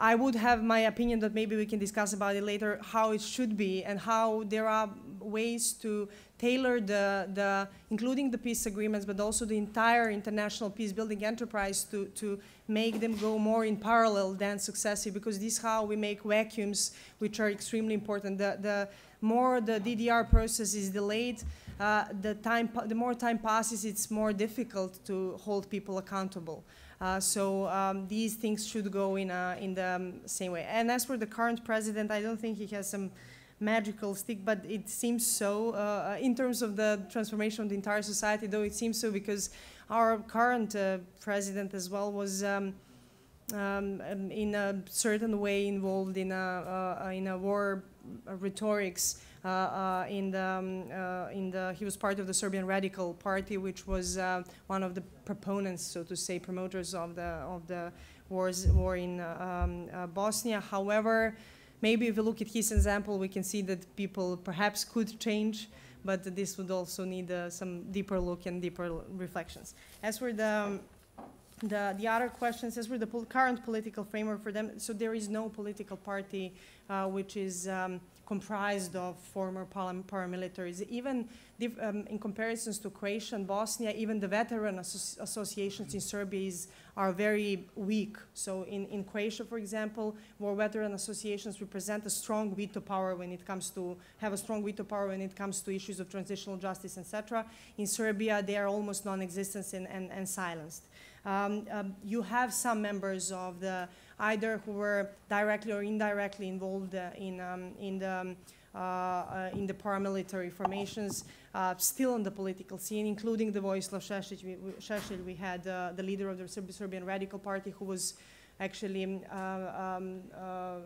I would have my opinion that maybe we can discuss about it later, how it should be and how there are ways to tailor the, the, including the peace agreements, but also the entire international peace-building enterprise to, to make them go more in parallel than successive, because this is how we make vacuums, which are extremely important. The, the more the D D R process is delayed, uh, the, time, the more time passes, it's more difficult to hold people accountable. Uh, so um, these things should go in, a, in the um, same way. And as for the current president, I don't think he has some magical stick, but it seems so uh, in terms of the transformation of the entire society, though it seems so because our current uh, president as well was um, um, in a certain way involved in a, uh, in a war rhetorics uh, uh, in the, um, uh, in the, he was part of the Serbian Radical Party, which was uh, one of the proponents, so to say, promoters of the, of the wars, war in uh, um, uh, Bosnia. However, maybe if we look at his example, we can see that people perhaps could change, but this would also need uh, some deeper look and deeper reflections. As for the, the, the other questions, as for the pol current political framework for them, so there is no political party uh, which is um, comprised of former paramilitaries. Even um, in comparisons to Croatia and Bosnia, even the veteran asso associations in Serbia is, are very weak. So in, in Croatia, for example, more veteran associations represent a strong veto power when it comes to, have a strong veto power when it comes to issues of transitional justice, et cetera. In Serbia, they are almost non-existent and, and, and silenced. Um, um, you have some members of the, either who were directly or indirectly involved uh, in, um, in, the, um, uh, uh, in the paramilitary formations, uh, still on the political scene, including the Vojislav Šešelj. We, we, we had uh, the leader of the Serbian Radical Party, who was actually uh, um, uh,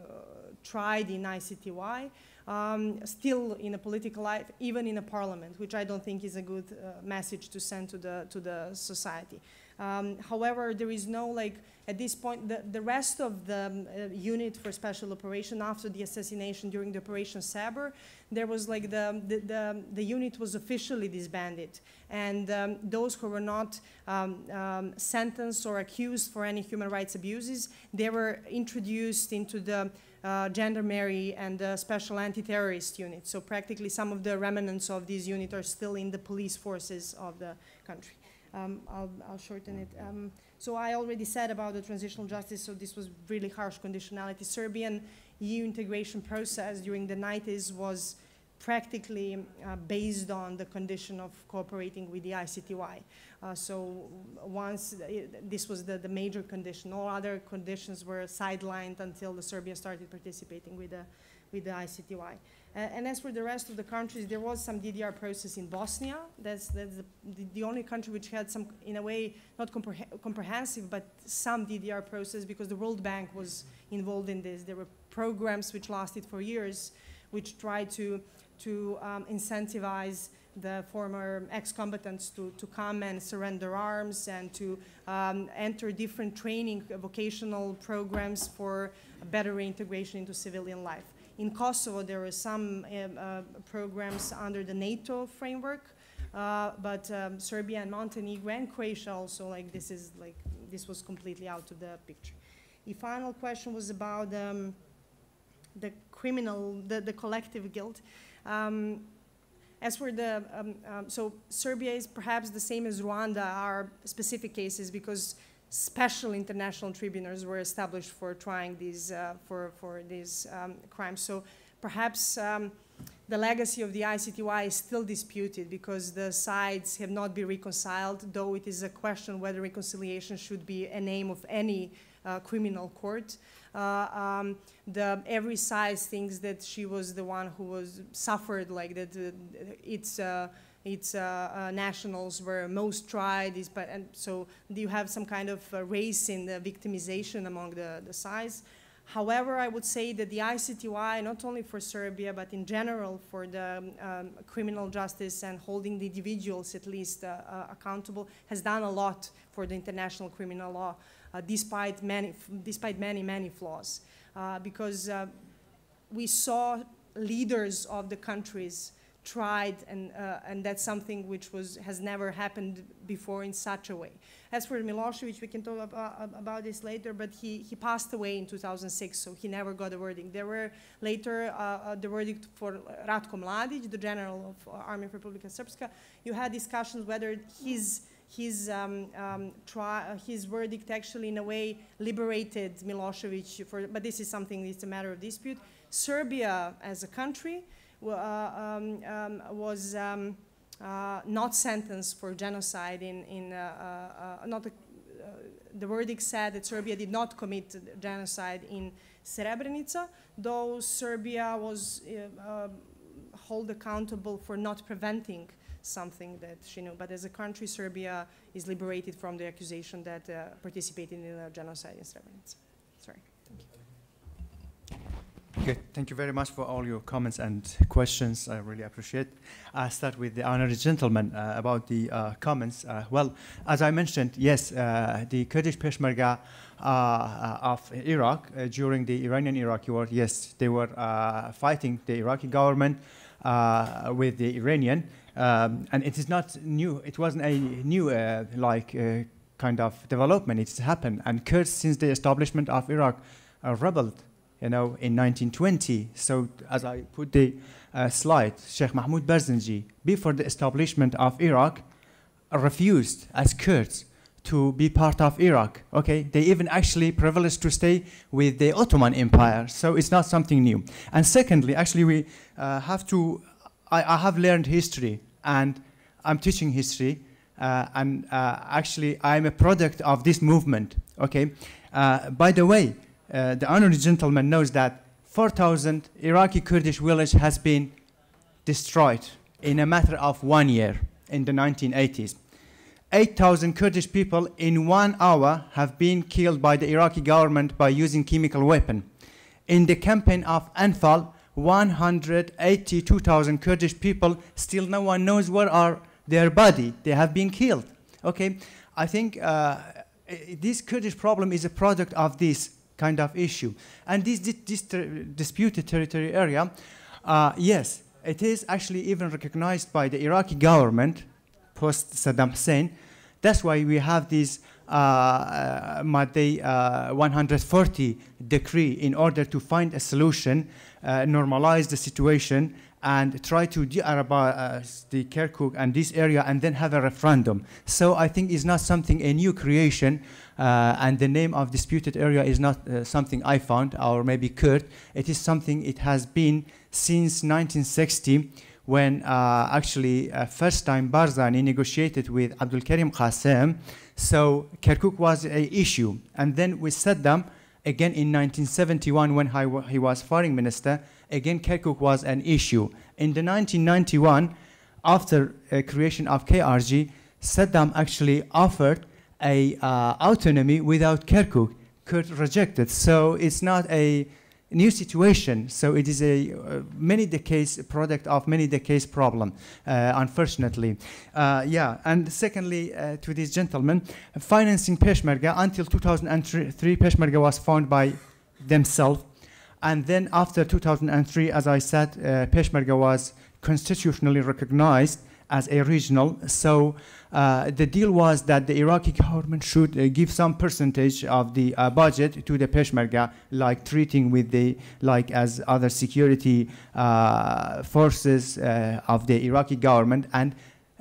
tried in I C T Y, um, still in a political life, even in a parliament, which I don't think is a good uh, message to send to the, to the society. Um, however, there is no, like, at this point, the, the rest of the um, uh, unit for special operation after the assassination during the Operation Saber, there was like the, the, the, the unit was officially disbanded. And um, those who were not um, um, sentenced or accused for any human rights abuses, they were introduced into the Uh, Gendarmerie and the uh, Special Anti-Terrorist Unit. So practically some of the remnants of this unit are still in the police forces of the country. Um, I'll, I'll shorten it. Um, so I already said about the transitional justice, so this was really harsh conditionality. Serbian E U integration process during the nineties was practically uh, based on the condition of cooperating with the I C T Y. Uh, so once it, this was the, the major condition, all other conditions were sidelined until the Serbia started participating with the, with the I C T Y. Uh, and as for the rest of the countries, there was some D D R process in Bosnia. That's, that's the, the only country which had some, in a way, not compre comprehensive, but some D D R process, because the World Bank was involved in this. There were programs which lasted for years, which tried to to um, incentivize the former ex-combatants to, to come and surrender arms and to um, enter different training vocational programs for better reintegration into civilian life. In Kosovo, there were some uh, uh, programs under the NATO framework, uh, but um, Serbia and Montenegro and Croatia also, like this is like, this was completely out of the picture. The final question was about um, the criminal, the, the collective guilt. Um, as for the, um, um, so Serbia is perhaps the same as Rwanda are specific cases, because special international tribunals were established for trying these, uh, for, for these um, crimes. So perhaps um, the legacy of the I C T Y is still disputed because the sides have not been reconciled, though it is a question whether reconciliation should be a name of any uh, criminal court. Uh, um, the, every side thinks that she was the one who was suffered, like that uh, it's, uh, its uh, uh, nationals were most tried, is, but, and so you have some kind of uh, race in the victimization among the, the sides. However, I would say that the I C T Y, not only for Serbia, but in general for the um, criminal justice and holding the individuals at least uh, uh, accountable, has done a lot for the international criminal law, uh, despite, many, despite many, many flaws. Uh, because uh, we saw leaders of the countries tried, and, uh, and that's something which was, has never happened before in such a way. As for Milosevic, we can talk about, about this later, but he, he passed away in two thousand six, so he never got a verdict. There were later uh, the verdict for Ratko Mladic, the general of Army of Republika Srpska. You had discussions whether his, his, um, um, tri his verdict actually in a way liberated Milosevic, for, but this is something that's a matter of dispute. Serbia as a country uh, um, um, was... Um, Uh, not sentenced for genocide in, in uh, uh, not a, uh, the verdict said that Serbia did not commit genocide in Srebrenica, though Serbia was uh, uh, held accountable for not preventing something that she knew. But as a country, Serbia is liberated from the accusation that uh, participated in a genocide in Srebrenica. Sorry. Thank you. Okay, thank you very much for all your comments and questions. I really appreciate it. I'll start with the honored gentleman uh, about the uh, comments. Uh, well, as I mentioned, yes, uh, the Kurdish Peshmerga uh, of Iraq uh, during the Iranian-Iraqi war, yes, they were uh, fighting the Iraqi government uh, with the Iranian. Um, and it is not new. It wasn't a new, uh, like, uh, kind of development. It's happened. And Kurds, since the establishment of Iraq, uh, rebelled. You know, in nineteen twenty, so as I put the uh, slide, Sheikh Mahmoud Barzanji, before the establishment of Iraq, refused as Kurds to be part of Iraq. Okay, they even actually privileged to stay with the Ottoman Empire, so it's not something new. And secondly, actually we uh, have to, I, I have learned history, and I'm teaching history, uh, and uh, actually I'm a product of this movement, okay? Uh, by the way, Uh, the honored gentleman knows that four thousand Iraqi Kurdish village has been destroyed in a matter of one year in the nineteen eighties. eight thousand Kurdish people in one hour have been killed by the Iraqi government by using chemical weapon. In the campaign of Anfal, one hundred eighty-two thousand Kurdish people, still no one knows where are their body. They have been killed. Okay, I think uh, this Kurdish problem is a product of this kind of issue. And this, this, this ter disputed territory area, uh, yes, it is actually even recognized by the Iraqi government post-Saddam Hussein. That's why we have this Madeh one forty decree in order to find a solution, uh, normalize the situation, and try to de-Arabize the Kirkuk and this area, and then have a referendum. So I think it's not something, a new creation, uh, and the name of disputed area is not uh, something I found, or maybe Kurd. It is something it has been since nineteen sixty, when uh, actually uh, first time Barzani negotiated with Abdulkarim Qassem. So Kirkuk was an issue. And then with Saddam, again in nineteen seventy-one, when he was foreign minister, again, Kirkuk was an issue. In the nineteen ninety-one, after uh, creation of K R G, Saddam actually offered a uh, autonomy without Kirkuk. Kurd rejected. So it's not a new situation. So it is a uh, many decades product of many decades problem, uh, unfortunately. Uh, yeah. And secondly, uh, to this gentleman, financing Peshmerga until two thousand three, Peshmerga was found by themselves. And then after two thousand three, as I said, uh, Peshmerga was constitutionally recognized as a regional. So uh, the deal was that the Iraqi government should uh, give some percentage of the uh, budget to the Peshmerga, like treating with the, like as other security uh, forces uh, of the Iraqi government. And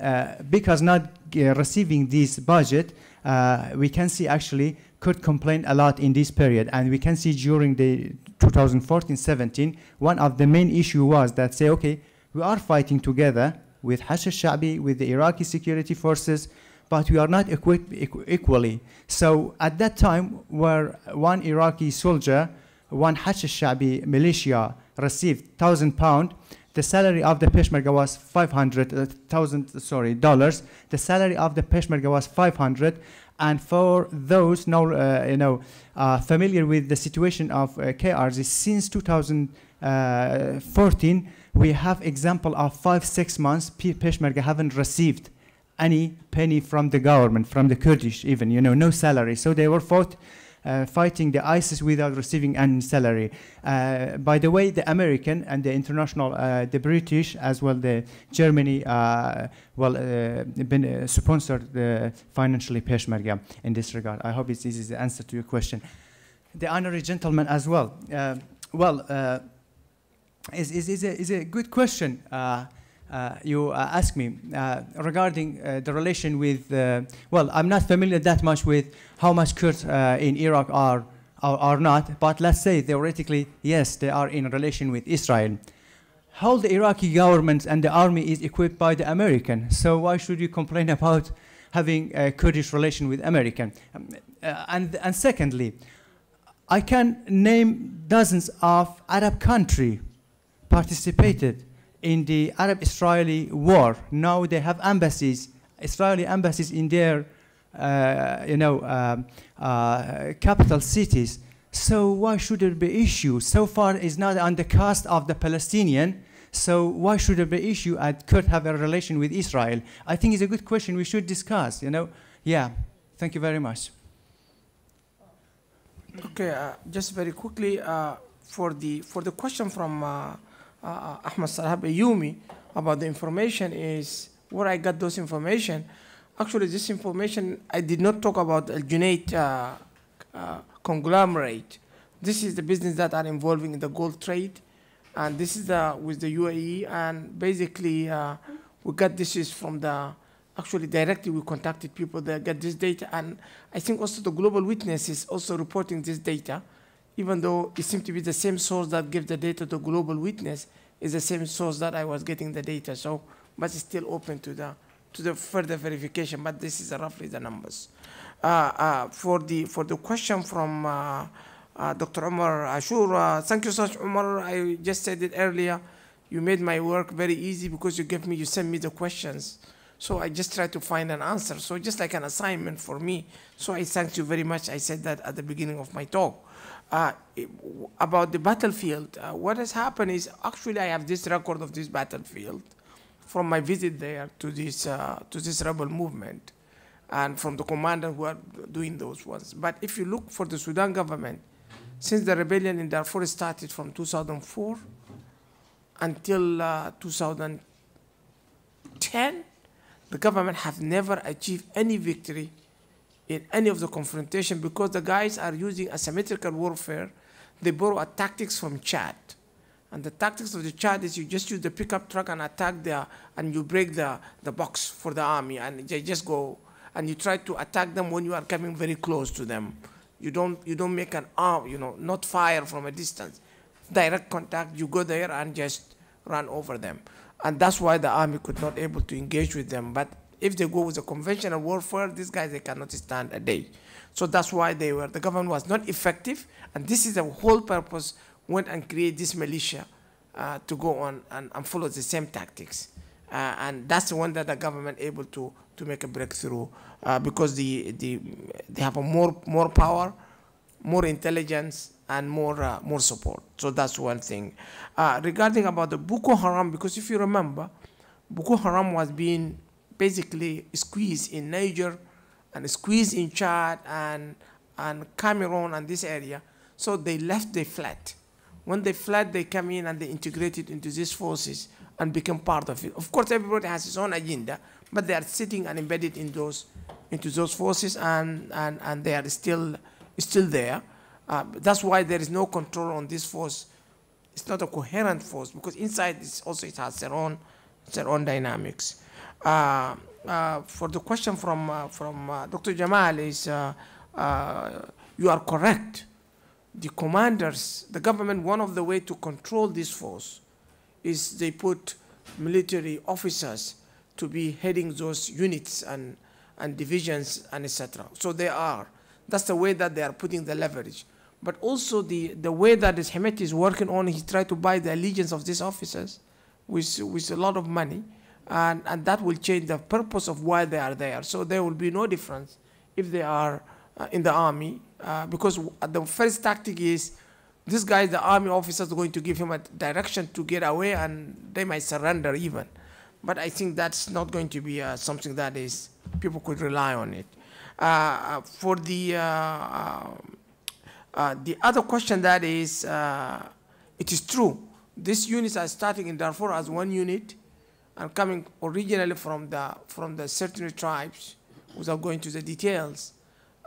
uh, because not uh, receiving this budget, uh, we can see actually Kurd complained a lot in this period. And we can see during the two thousand fourteen seventeen, one of the main issue was that say, okay, We are fighting together with Hashd al-Sha'bi, with the Iraqi security forces, but we are not equipped equally. So at that time, where one Iraqi soldier, one Hashd al-Sha'bi militia received one thousand pounds, the salary of the Peshmerga was five hundred thousand, sorry, dollars. The salary of the Peshmerga was five hundred. And for those now, uh, you know, uh, familiar with the situation of uh, K R G since two thousand fourteen, we have example of five, six months Peshmerga haven't received any penny from the government, from the Kurdish even, you know, no salary. So they were fought, uh, fighting the ISIS without receiving any salary. Uh, by the way, the American and the international, uh, the British as well, the Germany, uh, well, uh, been uh, sponsored uh, financially Peshmerga in this regard. I hope it's easy to answer to your question. The honorary gentleman as well. Uh, well, uh, is is is a, is a good question. Uh, Uh, you uh, asked me uh, regarding uh, the relation with, uh, well, I'm not familiar that much with how much Kurds uh, in Iraq are, are are not, but let's say theoretically, yes, they are in relation with Israel. How the Iraqi government and the army is equipped by the American, so why should you complain about having a Kurdish relation with American? Um, uh, and, and secondly, I can name dozens of Arab countries participated in the Arab-Israeli war. Now they have embassies, Israeli embassies in their, uh, you know, um, uh, capital cities. So why should there be issue? So far it's not on the cost of the Palestinian, so why should there be issue at Kurd have a relation with Israel? I think it's a good question we should discuss, you know. Yeah, thank you very much. Okay, uh, just very quickly, uh, for, the, for the question from uh, Uh, Ahmad Sahab Ayumi about the information is where I got those information. Actually, this information, I did not talk about Al Junaid uh, uh, conglomerate. This is the business that are involving in the gold trade, and this is the, with the U A E, and basically uh, we got this is from the, actually directly we contacted people that get this data, and I think also the Global Witness is also reporting this data, even though it seemed to be the same source that gives the data to Global Witness, is the same source that I was getting the data. So, but it's still open to the to the further verification. But this is roughly the numbers. Uh, uh, for the for the question from uh, uh, Doctor Amr Ashour, uh, thank you so much, Amr. I just said it earlier. You made my work very easy because you gave me, you sent me the questions. So I just tried to find an answer. So just like an assignment for me. So I thank you very much. I said that at the beginning of my talk. Uh, about the battlefield, uh, what has happened is actually I have this record of this battlefield from my visit there to this uh, to this rebel movement, and from the commander who are doing those ones. But if you look for the Sudan government, since the rebellion in Darfur started from two thousand four until uh, two thousand ten, the government have never achieved any victory in any of the confrontation, because the guys are using asymmetrical warfare. They borrow tactics from Chad. And the tactics of the Chad is you just use the pickup truck and attack the, and you break the, the box for the army, and they just go, and you try to attack them when you are coming very close to them. You don't, you don't make an arm, you know, not fire from a distance. Direct contact, you go there and just run over them. And that's why the army could not able to engage with them. But if they go with a conventional warfare, these guys, they cannot stand a day. So that's why they were, the government was not effective, and this is the whole purpose, went and create this militia uh, to go on and, and follow the same tactics. Uh, and that's the one that the government able to, to make a breakthrough, uh, because the, the, they have a more, more power, more intelligence, and more, uh, more support. So that's one thing. Uh, regarding about the Boko Haram, because if you remember, Boko Haram was being basically squeeze in Niger and squeeze in Chad and, and Cameroon and this area. So they left, they fled. When they fled, they come in and they integrated into these forces and became part of it. Of course, everybody has his own agenda, but they are sitting and embedded in those, into those forces, and, and, and they are still, still there. Uh, that's why there is no control on this force. It's not a coherent force, because inside it's also, it has their own, their own dynamics. Uh, uh, for the question from uh, from uh, Doctor Jamal is, uh, uh, you are correct. The commanders, the government, one of the way to control this force is they put military officers to be heading those units and, and divisions and et cetera. So they are. That's the way that they are putting the leverage. But also the, the way that this Hemedti is working on, he tried to buy the allegiance of these officers with, with a lot of money, and, and that will change the purpose of why they are there. So there will be no difference if they are uh, in the army, uh, because the first tactic is this guy, the army officers, are going to give him a direction to get away, and they might surrender even. But I think that's not going to be uh, something that is people could rely on it. Uh, for the uh, uh, uh, the other question, that is, uh, it is true. These units are starting in Darfur as one unit, and coming originally from the from the certain tribes, without going to the details.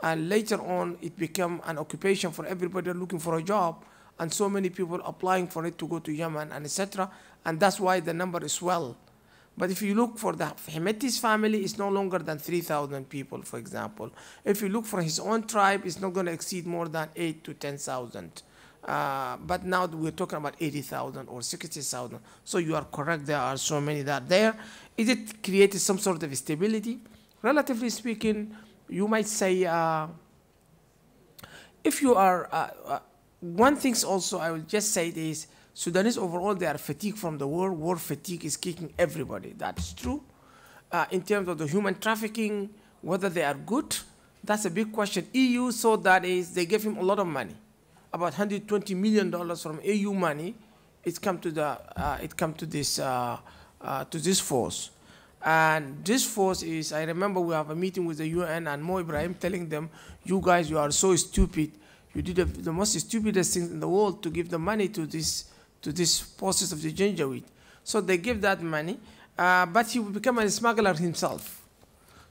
And later on, it became an occupation for everybody looking for a job, and so many people applying for it to go to Yemen and et cetera. And that's why the number is well. But if you look for the Hemedti's family, it's no longer than three thousand people, for example. If you look for his own tribe, it's not going to exceed more than eight to ten thousand. Uh, but now we're talking about eighty thousand or sixty thousand. So you are correct, there are so many that are there. Is it created some sort of stability? Relatively speaking, you might say, uh, if you are, uh, uh, one thing also I will just say is, Sudanese overall, they are fatigued from the war. War fatigue is kicking everybody. That's true. Uh, in terms of the human trafficking, whether they are good, that's a big question. E U saw that is, they gave him a lot of money, about one hundred twenty million dollars from E U money. It's come to the, uh, it come to this, uh, uh, to this force. And this force is, I remember we have a meeting with the U N and Mo Ibrahim telling them, you guys, you are so stupid. You did the, the most stupidest thing in the world to give the money to this to this process of the Janjaweed. So they give that money, uh, but he became a smuggler himself.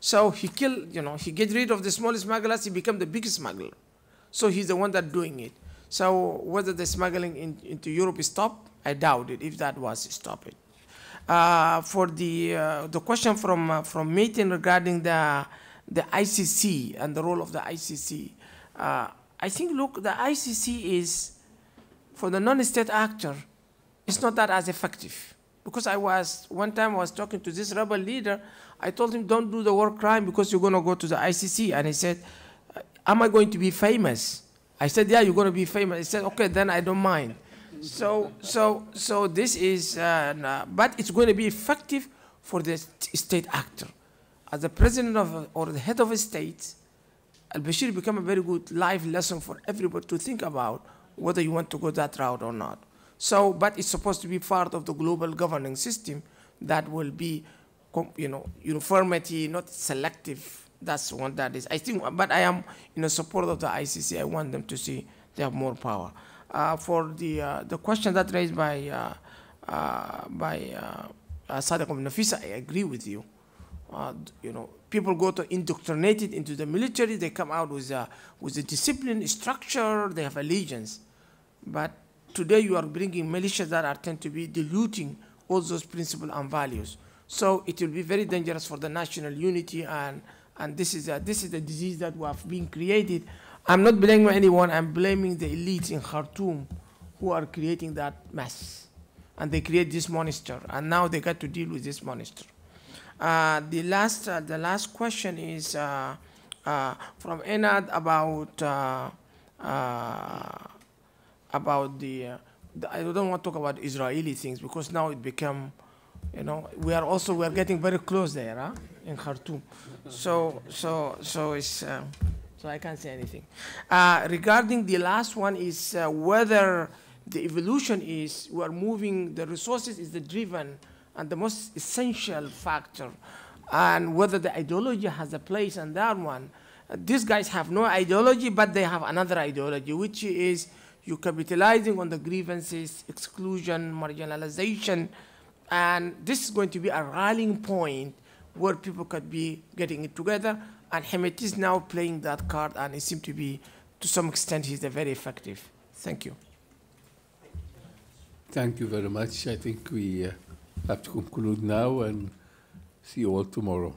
So he killed, you know, he get rid of the small smugglers, he became the biggest smuggler. So he's the one that's doing it. So whether the smuggling in, into Europe is stopped, I doubt it, if that was stopped. Uh, for the, uh, the question from, uh, from Metin regarding the, the I C C and the role of the I C C, uh, I think, look, the I C C is, for the non-state actor, it's not that as effective. Because I was, one time I was talking to this rebel leader, I told him, don't do the war crime because you're going to go to the I C C. And he said, am I going to be famous? I said, yeah, you're going to be famous. He said, okay, then I don't mind. So, so, so this is, uh, nah, but it's going to be effective for the state actor. As the president of, or the head of a state, Al Bashir became a very good life lesson for everybody to think about whether you want to go that route or not. So, but it's supposed to be part of the global governing system that will be, you know, uniformity, not selective. That's what that is. I think, but I am in support of the I C C. I want them to see they have more power. Uh, for the uh, the question that raised by uh, uh, by uh, uh, Sadiq Ibn Nafisa, I agree with you. Uh, you know, people go to indoctrinated into the military. They come out with a, with a discipline, structure. They have allegiance. But today you are bringing militias that are tend to be diluting all those principles and values. So it will be very dangerous for the national unity. And and this is a, this is a disease that we have been created. I'm not blaming anyone. I'm blaming the elites in Khartoum, who are creating that mess, and they create this monster. And now they got to deal with this monster. Uh, the last, uh, the last question is uh, uh, from Enad about uh, uh, about the, uh, the. I don't want to talk about Israeli things because now it become, you know, we are also we are getting very close there, huh? In Khartoum. So so so it's uh, so I can't say anything. Uh, regarding the last one is uh, whether the evolution is we are moving the resources is the driven. And the most essential factor, and whether the ideology has a place in that one. Uh, these guys have no ideology, but they have another ideology, which is you capitalizing on the grievances, exclusion, marginalization, and this is going to be a rallying point where people could be getting it together, and Hemedti is now playing that card, and it seems to be, to some extent, he's very effective. Thank you. Thank you very much. I think we... Uh I have to conclude now and see you all tomorrow.